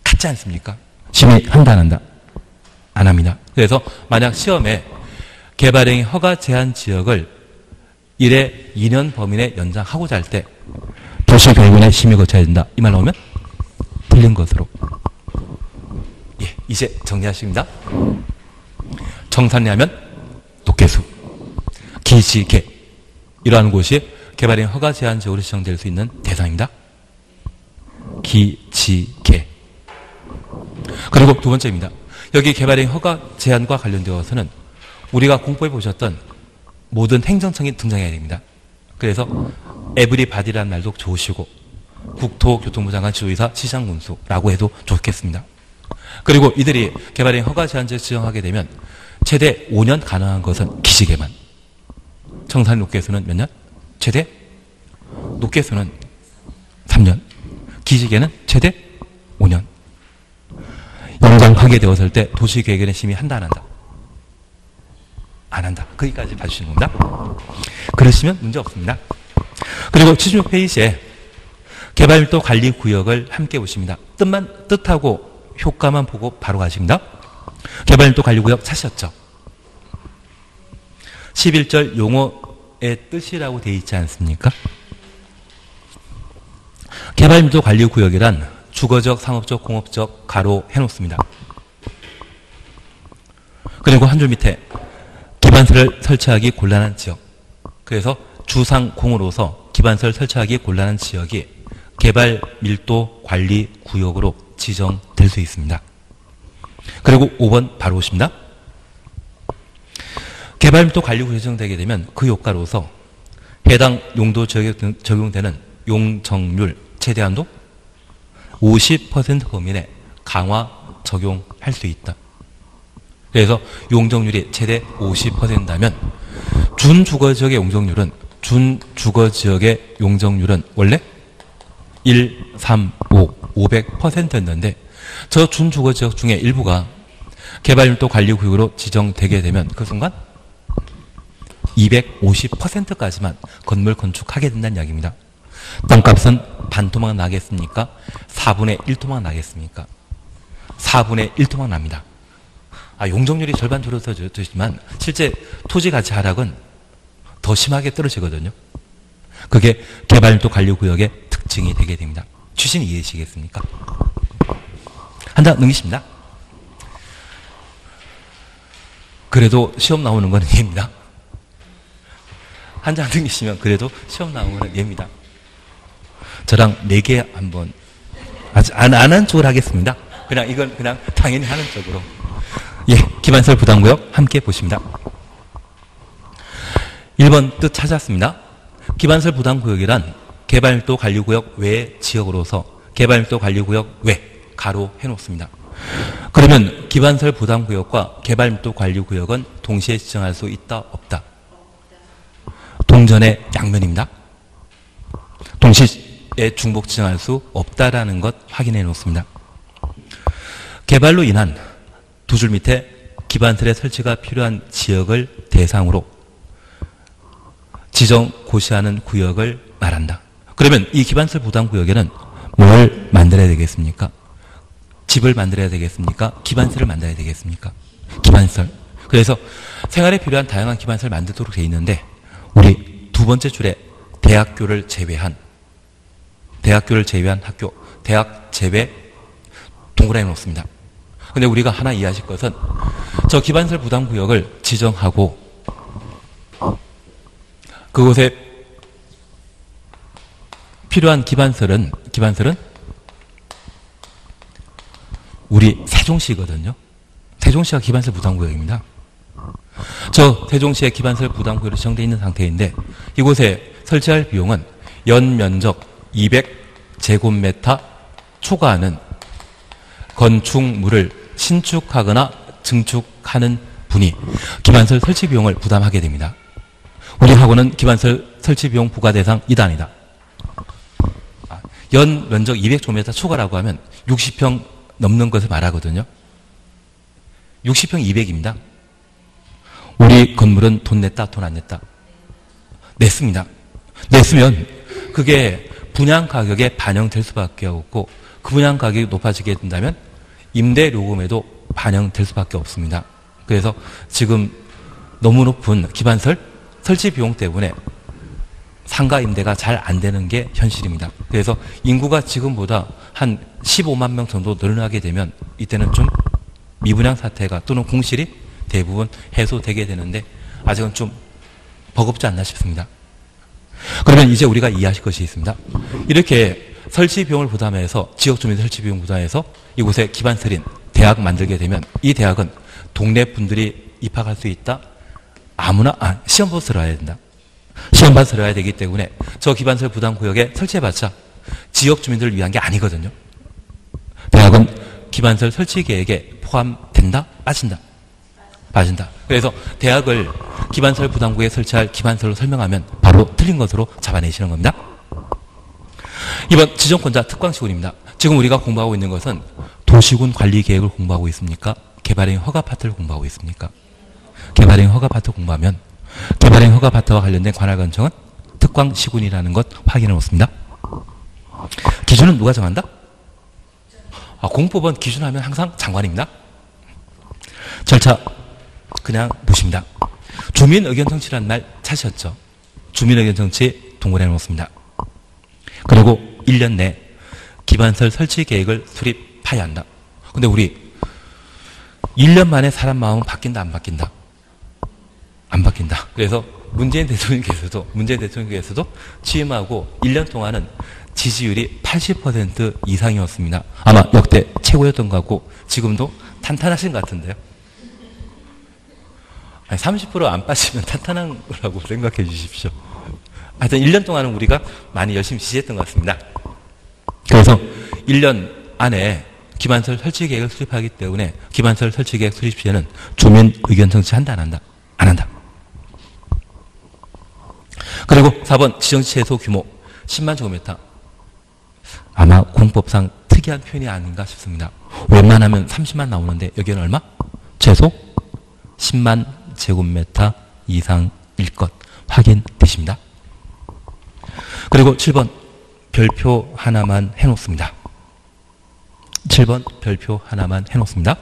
같지 않습니까? 심의한다 안 한다? 안 합니다. 그래서 만약 시험에 개발행위 허가 제한 지역을 1회 2년 범위 내 연장하고자 할 때 도시계획위원회 심의 거쳐야 된다, 이 말 나오면 틀린 것으로. 예, 이제 정리하십니다. 청산리하면 도계수, 기지개, 이러한 곳이 개발행위 허가 제한 지역으로 지정될 수 있는 대상입니다. 기지개. 그리고 두 번째입니다. 여기 개발행위 허가 제한과 관련되어서는 우리가 공포해 보셨던 모든 행정청이 등장해야 됩니다. 그래서 에브리바디라는 말도 좋으시고 국토교통부 장관, 지도의사, 시장군수라고 해도 좋겠습니다. 그리고 이들이 개발행위 허가 제한지를 지정하게 되면 최대 5년 가능한 것은 기지개만, 청산 높게수는 몇 년? 최대 높게수는 3년, 기지개는 최대 5년. 하게 되었을 때 도시계획의 핵심이 한다 안 한다? 안 한다. 거기까지 봐주시는 겁니다. 그러시면 문제 없습니다. 그리고 76페이지에 개발밀도 관리 구역을 함께 보십니다. 뜻하고 효과만 보고 바로 가십니다. 개발밀도 관리 구역 찾으셨죠? 11절 용어의 뜻이라고 되어 있지 않습니까? 개발밀도 관리 구역이란 주거적, 상업적, 공업적 가로 해놓습니다. 그리고 한 줄 밑에 기반설을 설치하기 곤란한 지역. 그래서 주상공으로서 기반설을 설치하기 곤란한 지역이 개발 밀도 관리 구역으로 지정될 수 있습니다. 그리고 5번 바로 오십니다. 개발 밀도 관리 구역이 지정되게 되면 그 효과로서 해당 용도 지역에 적용되는 용적률 최대한도 50% 범위 내 강화 적용할 수 있다. 그래서 용적률이 최대 50%라면 준주거지역의 용적률은 원래 1, 3, 5, 500%였는데 저 준주거지역 중에 일부가 개발밀도 관리구역으로 지정되게 되면 그 순간 250%까지만 건물 건축하게 된다는 이야기입니다. 땅값은 반토막 나겠습니까? 4분의 1토막 나겠습니까? 4분의 1토막 납니다. 용적률이 절반 줄어들지만 실제 토지 가치 하락은 더 심하게 떨어지거든요. 그게 개발밀도 관리구역의 특징이 되게 됩니다. 취신 이해되시겠습니까? 한 장 넘기십니다. 그래도 시험 나오는 건 예입니다. 한 장 넘기시면 그래도 시험 나오는 건 예입니다. 저랑 4개 한번 안 하는 쪽으로 하겠습니다. 그냥 이건 그냥 당연히 하는 쪽으로. 예, 기반설 부담구역 함께 보십니다. 1번 뜻 찾았습니다. 기반설 부담구역이란 개발밀도 관리구역 외 지역으로서 개발밀도 관리구역 외 가로 해놓습니다. 그러면 기반설 부담구역과 개발밀도 관리구역은 동시에 지정할 수 있다 없다? 동전의 양면입니다. 동시에 중복 지정할 수 없다라는 것 확인해 놓습니다. 개발로 인한 두 줄 밑에 기반설의 설치가 필요한 지역을 대상으로 지정 고시하는 구역을 말한다. 그러면 이 기반설 부담 구역에는 뭘 만들어야 되겠습니까? 집을 만들어야 되겠습니까? 기반설을 만들어야 되겠습니까? 기반설. 그래서 생활에 필요한 다양한 기반설을 만들도록 돼 있는데 우리 두 번째 줄에 대학교를 제외한 학교, 대학 제외 동그라미 놓습니다. 근데 우리가 하나 이해하실 것은 저 기반설 부담 구역을 지정하고 그곳에 필요한 기반설은 우리 세종시거든요. 세종시가 기반설 부담 구역입니다. 저 세종시의 기반설 부담 구역으로 지정되어 있는 상태인데 이곳에 설치할 비용은 연면적 200제곱미터 초과하는 건축물을 신축하거나 증축하는 분이 기반설 설치 비용을 부담하게 됩니다. 우리 학원은 기반설 설치 비용 부과 대상 이단이다. 연 면적 200제곱미터 초과라고 하면 60평 넘는 것을 말하거든요. 60평 200입니다. 우리 건물은 돈 냈다, 돈 안 냈다? 냈습니다. 냈으면 그게 분양 가격에 반영될 수밖에 없고 그 분양 가격이 높아지게 된다면 임대료금에도 반영될 수밖에 없습니다. 그래서 지금 너무 높은 기반설 설치 비용 때문에 상가 임대가 잘 안 되는 게 현실입니다. 그래서 인구가 지금보다 한 15만 명 정도 늘어나게 되면 이때는 좀 미분양 사태가 또는 공실이 대부분 해소되게 되는데 아직은 좀 버겁지 않나 싶습니다. 그러면 이제 우리가 이해하실 것이 있습니다. 이렇게 설치 비용을 부담해서 지역주민 설치 비용 부담해서 이곳에 기반설인 대학 만들게 되면 이 대학은 동네 분들이 입학할 수 있다? 시험 봐서 들어야 된다. 시험 봐서 들어야 되기 때문에 저 기반설 부담 구역에 설치해봤자 지역주민들을 위한 게 아니거든요. 대학은 기반설 설치 계획에 포함된다? 빠진다? 빠진다. 그래서 대학을 기반설 부담 구역에 설치할 기반설로 설명하면 바로 틀린 것으로 잡아내시는 겁니다. 이번 지정권자 특광시군입니다. 지금 우리가 공부하고 있는 것은 도시군 관리 계획을 공부하고 있습니까? 개발행 허가 파트를 공부하고 있습니까? 개발행 허가 파트 공부하면 개발행 허가 파트와 관련된 관할 관청은 특광 시군이라는 것 확인해 놓습니다. 기준은 누가 정한다? 아, 공법원 기준하면 항상 장관입니다. 절차 그냥 보십니다. 주민의견 청취라는 말 찾으셨죠? 주민의견 청취 동그라미 놓습니다. 그리고 1년 내 기반설 설치 계획을 수립해야 한다. 근데 우리 1년 만에 사람 마음은 바뀐다, 안 바뀐다? 안 바뀐다. 그래서 문재인 대통령께서도 취임하고 1년 동안은 지지율이 80% 이상이었습니다. 아마 역대 최고였던 것 같고 지금도 탄탄하신 것 같은데요. 아니, 30% 안 빠지면 탄탄한 거라고 생각해 주십시오. 하여튼 1년 동안은 우리가 많이 열심히 지지했던 것 같습니다. 그래서 1년 안에 기반설 설치 계획을 수립하기 때문에 기반설 설치 계획 수립 시에는 주민 의견 청취한다, 안 한다? 안 한다. 그리고 4번 지정치 최소 규모 10만 제곱미터. 아마 공법상 특이한 표현이 아닌가 싶습니다. 웬만하면 30만 나오는데 여기는 얼마? 최소 10만 제곱미터 이상일 것 확인되십니다. 그리고 7번 별표 하나만 해놓습니다. 7번 별표 하나만 해놓습니다.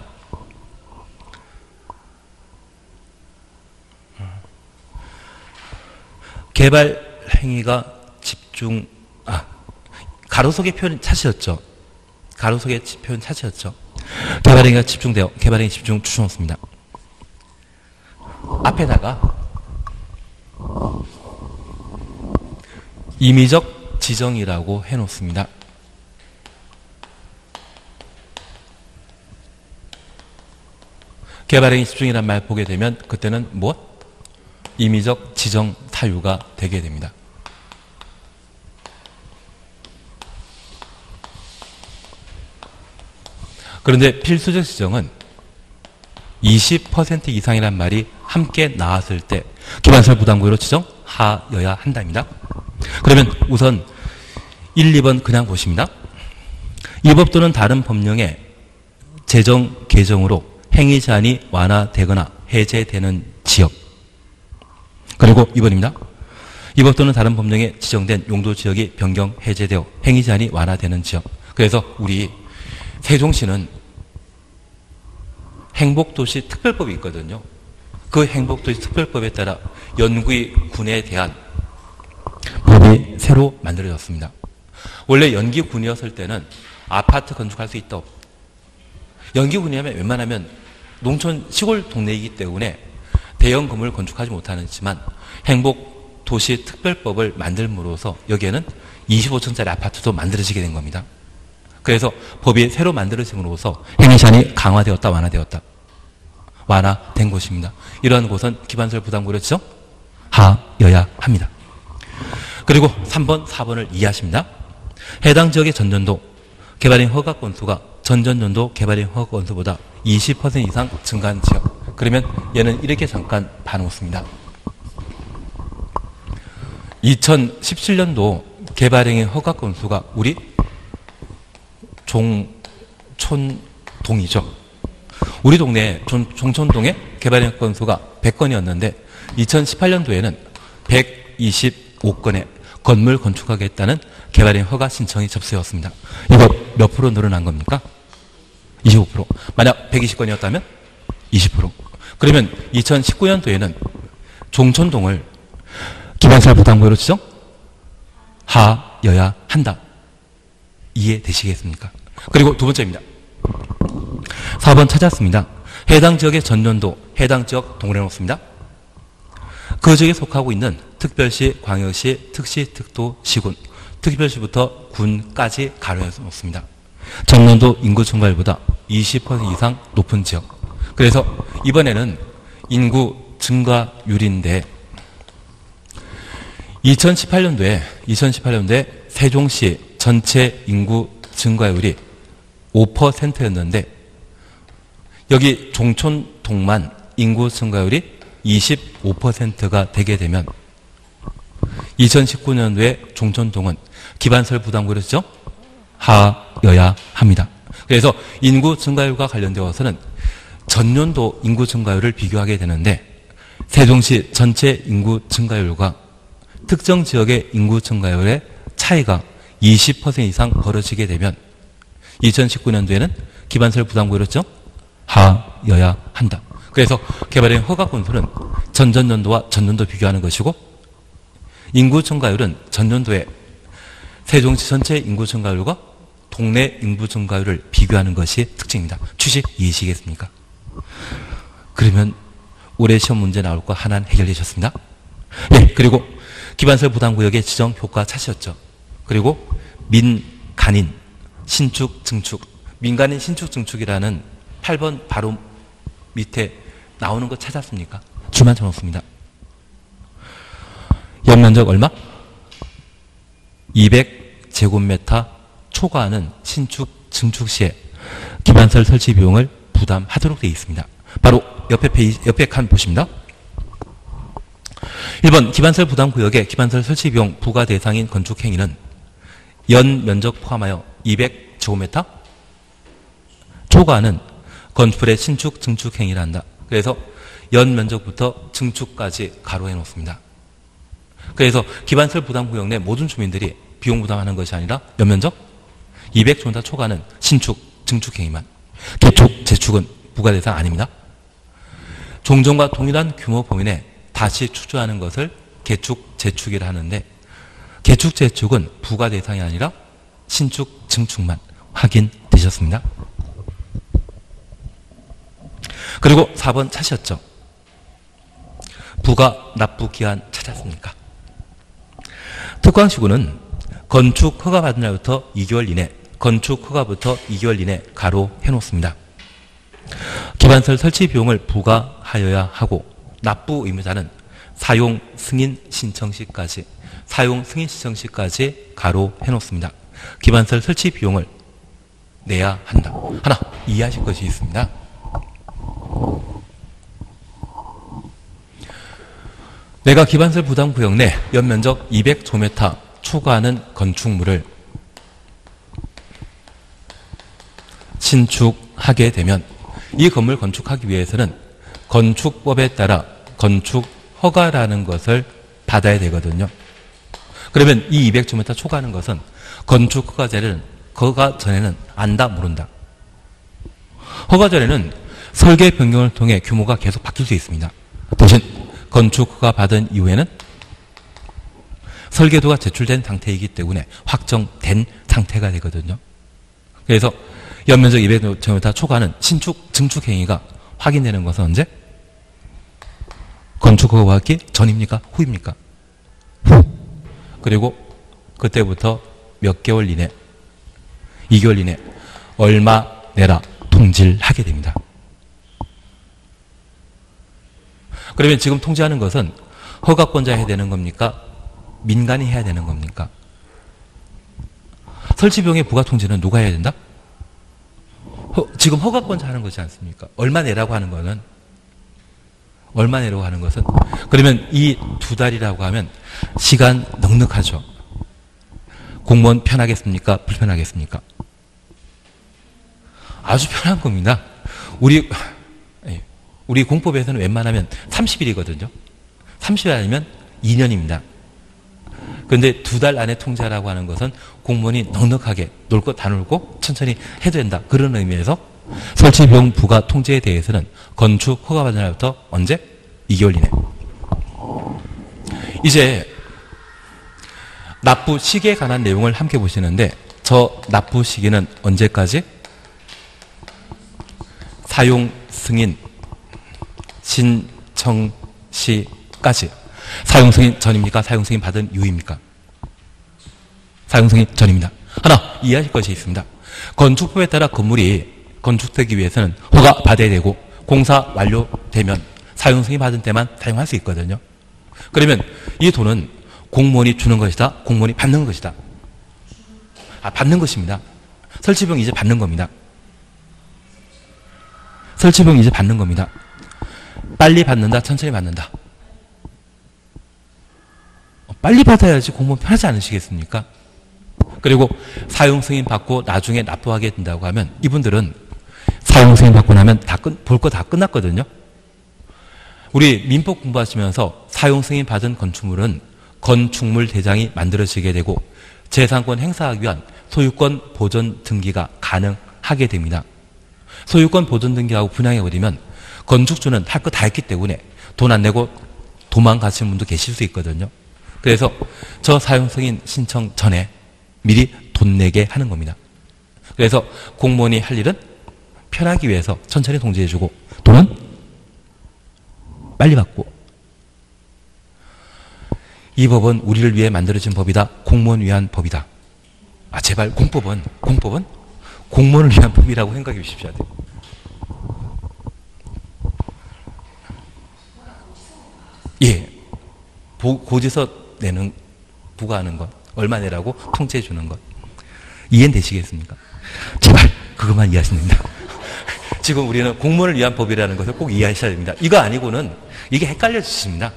개발 행위가 집중, 가로속의 표현 찾으셨죠? 가로속의 표현 찾으셨죠? 개발 행위가 집중되어 개발 행위 집중 추천했습니다. 앞에다가 임의적 지정이라고 해놓습니다. 개발 행위 집중이란 말 보게 되면 그때는 무엇? 임의적 지정 사유가 되게 됩니다. 그런데 필수적 지정은 20% 이상이란 말이 함께 나왔을 때 기반설 부담구역으로 지정하여야 한답니다. 그러면 우선 1, 2번 그냥 보십니다. 이 법 또는 다른 법령의 제정, 개정으로 행위 제한이 완화되거나 해제되는 지역. 그리고 2번입니다. 이 법 또는 다른 법령에 지정된 용도 지역이 변경, 해제되어 행위 제한이 완화되는 지역. 그래서 우리 세종시는 행복도시 특별법이 있거든요. 그 행복도시 특별법에 따라 연구이 군에 대한 법이 새로 만들어졌습니다. 원래 연기군이었을 때는 아파트 건축할 수 있다. 연기군이 하면 웬만하면 농촌 시골 동네이기 때문에 대형 건물을 건축하지 못하지만 행복도시특별법을 만들므로써 여기에는 25층짜리 아파트도 만들어지게 된 겁니다. 그래서 법이 새로 만들어짐으로써 행위 제한이 강화되었다, 완화되었다. 완화된 곳입니다. 이러한 곳은 기반설 부담구역으로 지정하여야 합니다. 그리고 3번, 4번을 이해하십니다. 해당 지역의 전년도 개발인 허가 건수가 전전년도 개발인 허가 건수보다 20% 이상 증가한 지역. 그러면 얘는 이렇게 잠깐 봐놓습니다. 2017년도 개발행위 허가 건수가 우리 종촌동이죠. 우리 동네 종촌동의 개발행위 건수가 100건이었는데 2018년도에는 125건의 건물 건축하겠다는 개발행위 허가 신청이 접수되었습니다. 이거 몇 프로 늘어난 겁니까? 25%. 만약 120건이었다면 20%. 그러면 2019년도에는 종촌동을 기반설 부담구역으로 지정하여야 한다. 이해되시겠습니까? 그리고 두 번째입니다. 4번 찾았습니다. 해당 지역의 전년도, 해당 지역 동그라미 놓습니다. 그 지역에 속하고 있는 특별시, 광역시, 특시, 특도, 시군, 특별시부터 군까지 가로해서 놓습니다. 전년도 인구 증가율보다 20% 이상 높은 지역. 그래서 이번에는 인구 증가율인데 2018년도에 세종시 전체 인구 증가율이 5%였는데 여기 종촌동만 인구 증가율이 25%가 되게 되면 2019년도에 종촌동은 기반설 부담구역으로 지정하여야 합니다. 그래서 인구 증가율과 관련되어서는 전년도 인구 증가율을 비교하게 되는데 세종시 전체 인구 증가율과 특정 지역의 인구 증가율의 차이가 20% 이상 벌어지게 되면 2019년도에는 기반설 부담고 이렇죠? 하여야 한다. 그래서 개발형 허가 건수는 전전년도와 전년도 비교하는 것이고 인구 증가율은 전년도에 세종시 전체 인구 증가율과 동네 인구 증가율을 비교하는 것이 특징입니다. 취지 이해시겠습니까? 그러면 올해 시험 문제 나올 거 하나는 해결되셨습니다. 네, 그리고 기반설 부담구역의 지정 효과 차시였죠. 그리고 민간인 신축 증축, 민간인 신축 증축이라는 8번 바로 밑에 나오는 거 찾았습니까? 줄만 쳐놓습니다. 연면적 얼마? 200제곱미터 초과하는 신축 증축 시에 기반설 설치 비용을 부담하도록 되어 있습니다. 바로 옆에 페이지, 옆에 칸 보십니다. 1번 기반설 부담 구역의 기반설 설치 비용 부과 대상인 건축 행위는 연 면적 포함하여 200제곱미터 초과하는 건축물의 신축 증축 행위를 한다. 그래서 연 면적부터 증축까지 가로해 놓습니다. 그래서 기반설 부담 구역 내 모든 주민들이 비용 부담하는 것이 아니라 연 면적 200제곱미터 초과하는 신축 증축 행위만, 개축 재축은 부과 대상 아닙니다. 종전과 동일한 규모 범위 내 다시 축조하는 것을 개축 재축이라 하는데 개축 재축은 부과 대상이 아니라 신축 증축만 확인되셨습니다. 그리고 4번 차시였죠. 부가 납부 기한 찾았습니까? 특광시구는 건축 허가 받은 날부터 2개월 이내, 건축 허가부터 2개월 이내 가로 해놓습니다. 기반설 설치 비용을 부과하여야 하고 납부 의무자는 사용 승인 신청 시까지, 사용 승인 신청 시까지 가로 해놓습니다. 기반설 설치 비용을 내야 한다. 하나 이해하실 것이 있습니다. 내가 기반설 부담 구역 내 연면적 200제곱미터 초과하는 건축물을 신축하게 되면 이 건물 건축하기 위해서는 건축법에 따라 건축 허가라는 것을 받아야 되거든요. 그러면 이 200제곱미터 초과하는 것은 건축 허가제는 허가 전에는 안다 모른다. 허가 전에는 설계 변경을 통해 규모가 계속 바뀔 수 있습니다. 대신 건축 허가 받은 이후에는 설계도가 제출된 상태이기 때문에 확정된 상태가 되거든요. 그래서 연면적 200제곱미터 초과하는 신축 증축 행위가 확인되는 것은 언제? 건축 허가 받기 전입니까? 후입니까? 후. 그리고 그때부터 몇 개월 이내, 2개월 이내 얼마 내라 통지하게 됩니다. 그러면 지금 통지하는 것은 허가권자 해야 되는 겁니까? 민간이 해야 되는 겁니까? 설치 비용의 부가 통지는 누가 해야 된다? 지금 허가권자 하는 거지 않습니까? 얼마 내라고 하는 거는, 얼마 내라고 하는 것은, 그러면 이 두 달이라고 하면 시간 넉넉하죠. 공무원 편하겠습니까? 불편하겠습니까? 아주 편한 겁니다. 우리 공법에서는 웬만하면 30일이거든요. 30일 아니면 2년입니다. 그런데 두 달 안에 통제하라고 하는 것은 공무원이 넉넉하게 놀 것 다 놀고 천천히 해도 된다. 그런 의미에서 설치 비용 부과 통제에 대해서는 건축 허가 받은 날부터 언제? 2개월 이내. 이제 납부 시기에 관한 내용을 함께 보시는데 저 납부 시기는 언제까지? 사용 승인 신청 시까지. 사용 승인 전입니까? 사용 승인 받은 이후입니까? 사용 승인 전입니다. 하나 이해하실 것이 있습니다. 건축법에 따라 건물이 건축되기 위해서는 허가 받아야 되고 공사 완료되면 사용 승인 받은 때만 사용할 수 있거든요. 그러면 이 돈은 공무원이 주는 것이다, 공무원이 받는 것이다? 받는 것입니다. 설치 비용 이제 받는 겁니다. 설치 비용 이제 받는 겁니다. 빨리 받는다, 천천히 받는다? 빨리 받아야지 공무원 편하지 않으시겠습니까? 그리고 사용승인 받고 나중에 납부하게 된다고 하면 이분들은 사용승인 받고 나면 볼 거 다 끝났거든요. 우리 민법 공부하시면서 사용승인 받은 건축물은 건축물 대장이 만들어지게 되고 재산권 행사하기 위한 소유권 보존 등기가 가능하게 됩니다. 소유권 보존 등기하고 분양해버리면 건축주는 할 거 다 했기 때문에 돈 안 내고 도망가시는 분도 계실 수 있거든요. 그래서 저 사용승인 신청 전에 미리 돈 내게 하는 겁니다. 그래서 공무원이 할 일은 편하기 위해서 천천히 통지해주고 돈은 빨리 받고. 이 법은 우리를 위해 만들어진 법이다. 공무원 위한 법이다. 아 제발 공법은 공무원을 위한 법이라고 생각해 주십시오. 예, 고지서 내는 부과하는 것, 얼마 내라고 통지해 주는 것 이해되시겠습니까? 제발 그것만 이해하십니다. 지금 우리는 공무원을 위한 법이라는 것을 꼭 이해하셔야 됩니다. 이거 아니고는 이게 헷갈려지십니다.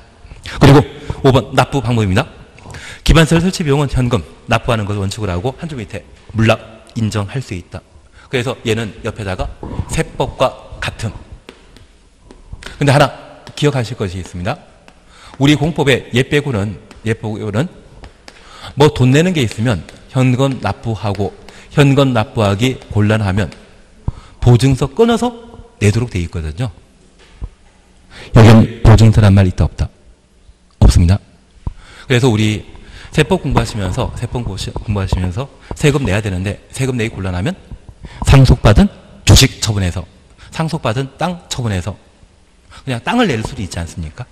그리고 5번 납부 방법입니다. 기반설 설치 비용은 현금, 납부하는 것을 원칙으로 하고 한 줄 밑에 물납 인정할 수 있다. 그래서 얘는 옆에다가 세법과 같음. 근데 하나 기억하실 것이 있습니다. 우리 공법에 얘 빼고는 뭐 돈 내는 게 있으면 현금 납부하고 현금 납부하기 곤란하면 보증서 끊어서 내도록 돼 있거든요. 여기는 보증서란 말 있다 없다? 없습니다. 그래서 우리 세법 공부하시면서 세금 내야 되는데 세금 내기 곤란하면 상속받은 주식 처분해서 상속받은 땅 처분해서 그냥 땅을 낼 수도 있지 않습니까?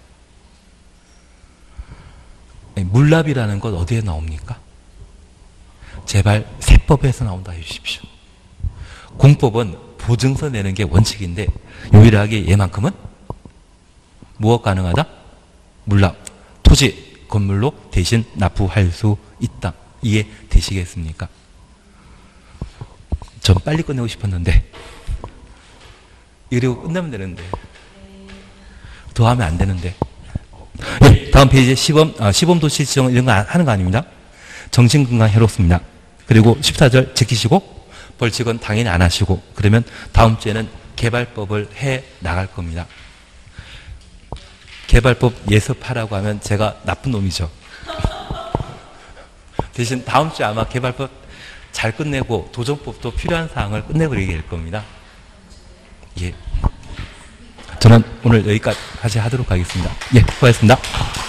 물납이라는 건 어디에 나옵니까? 제발 세법에서 나온다 해주십시오. 공법은 보증서 내는 게 원칙인데 유일하게 얘만큼은 무엇 가능하다? 물납, 토지, 건물로 대신 납부할 수 있다. 이해 되시겠습니까? 전 빨리 끝내고 싶었는데 이러고 끝나면 되는데 더 하면 안 되는데. 예, 다음 페이지에 시범도시 지정 이런 거 하는 거 아닙니다. 정신건강 해롭습니다. 그리고 14절 지키시고 벌칙은 당연히 안 하시고 그러면 다음 주에는 개발법을 해 나갈 겁니다. 개발법 예습하라고 하면 제가 나쁜 놈이죠. 대신 다음 주에 아마 개발법 잘 끝내고 도정법도 필요한 사항을 끝내버리게 될 겁니다. 예. 저는 오늘 여기까지 하도록 하겠습니다. 예, 수고하셨습니다.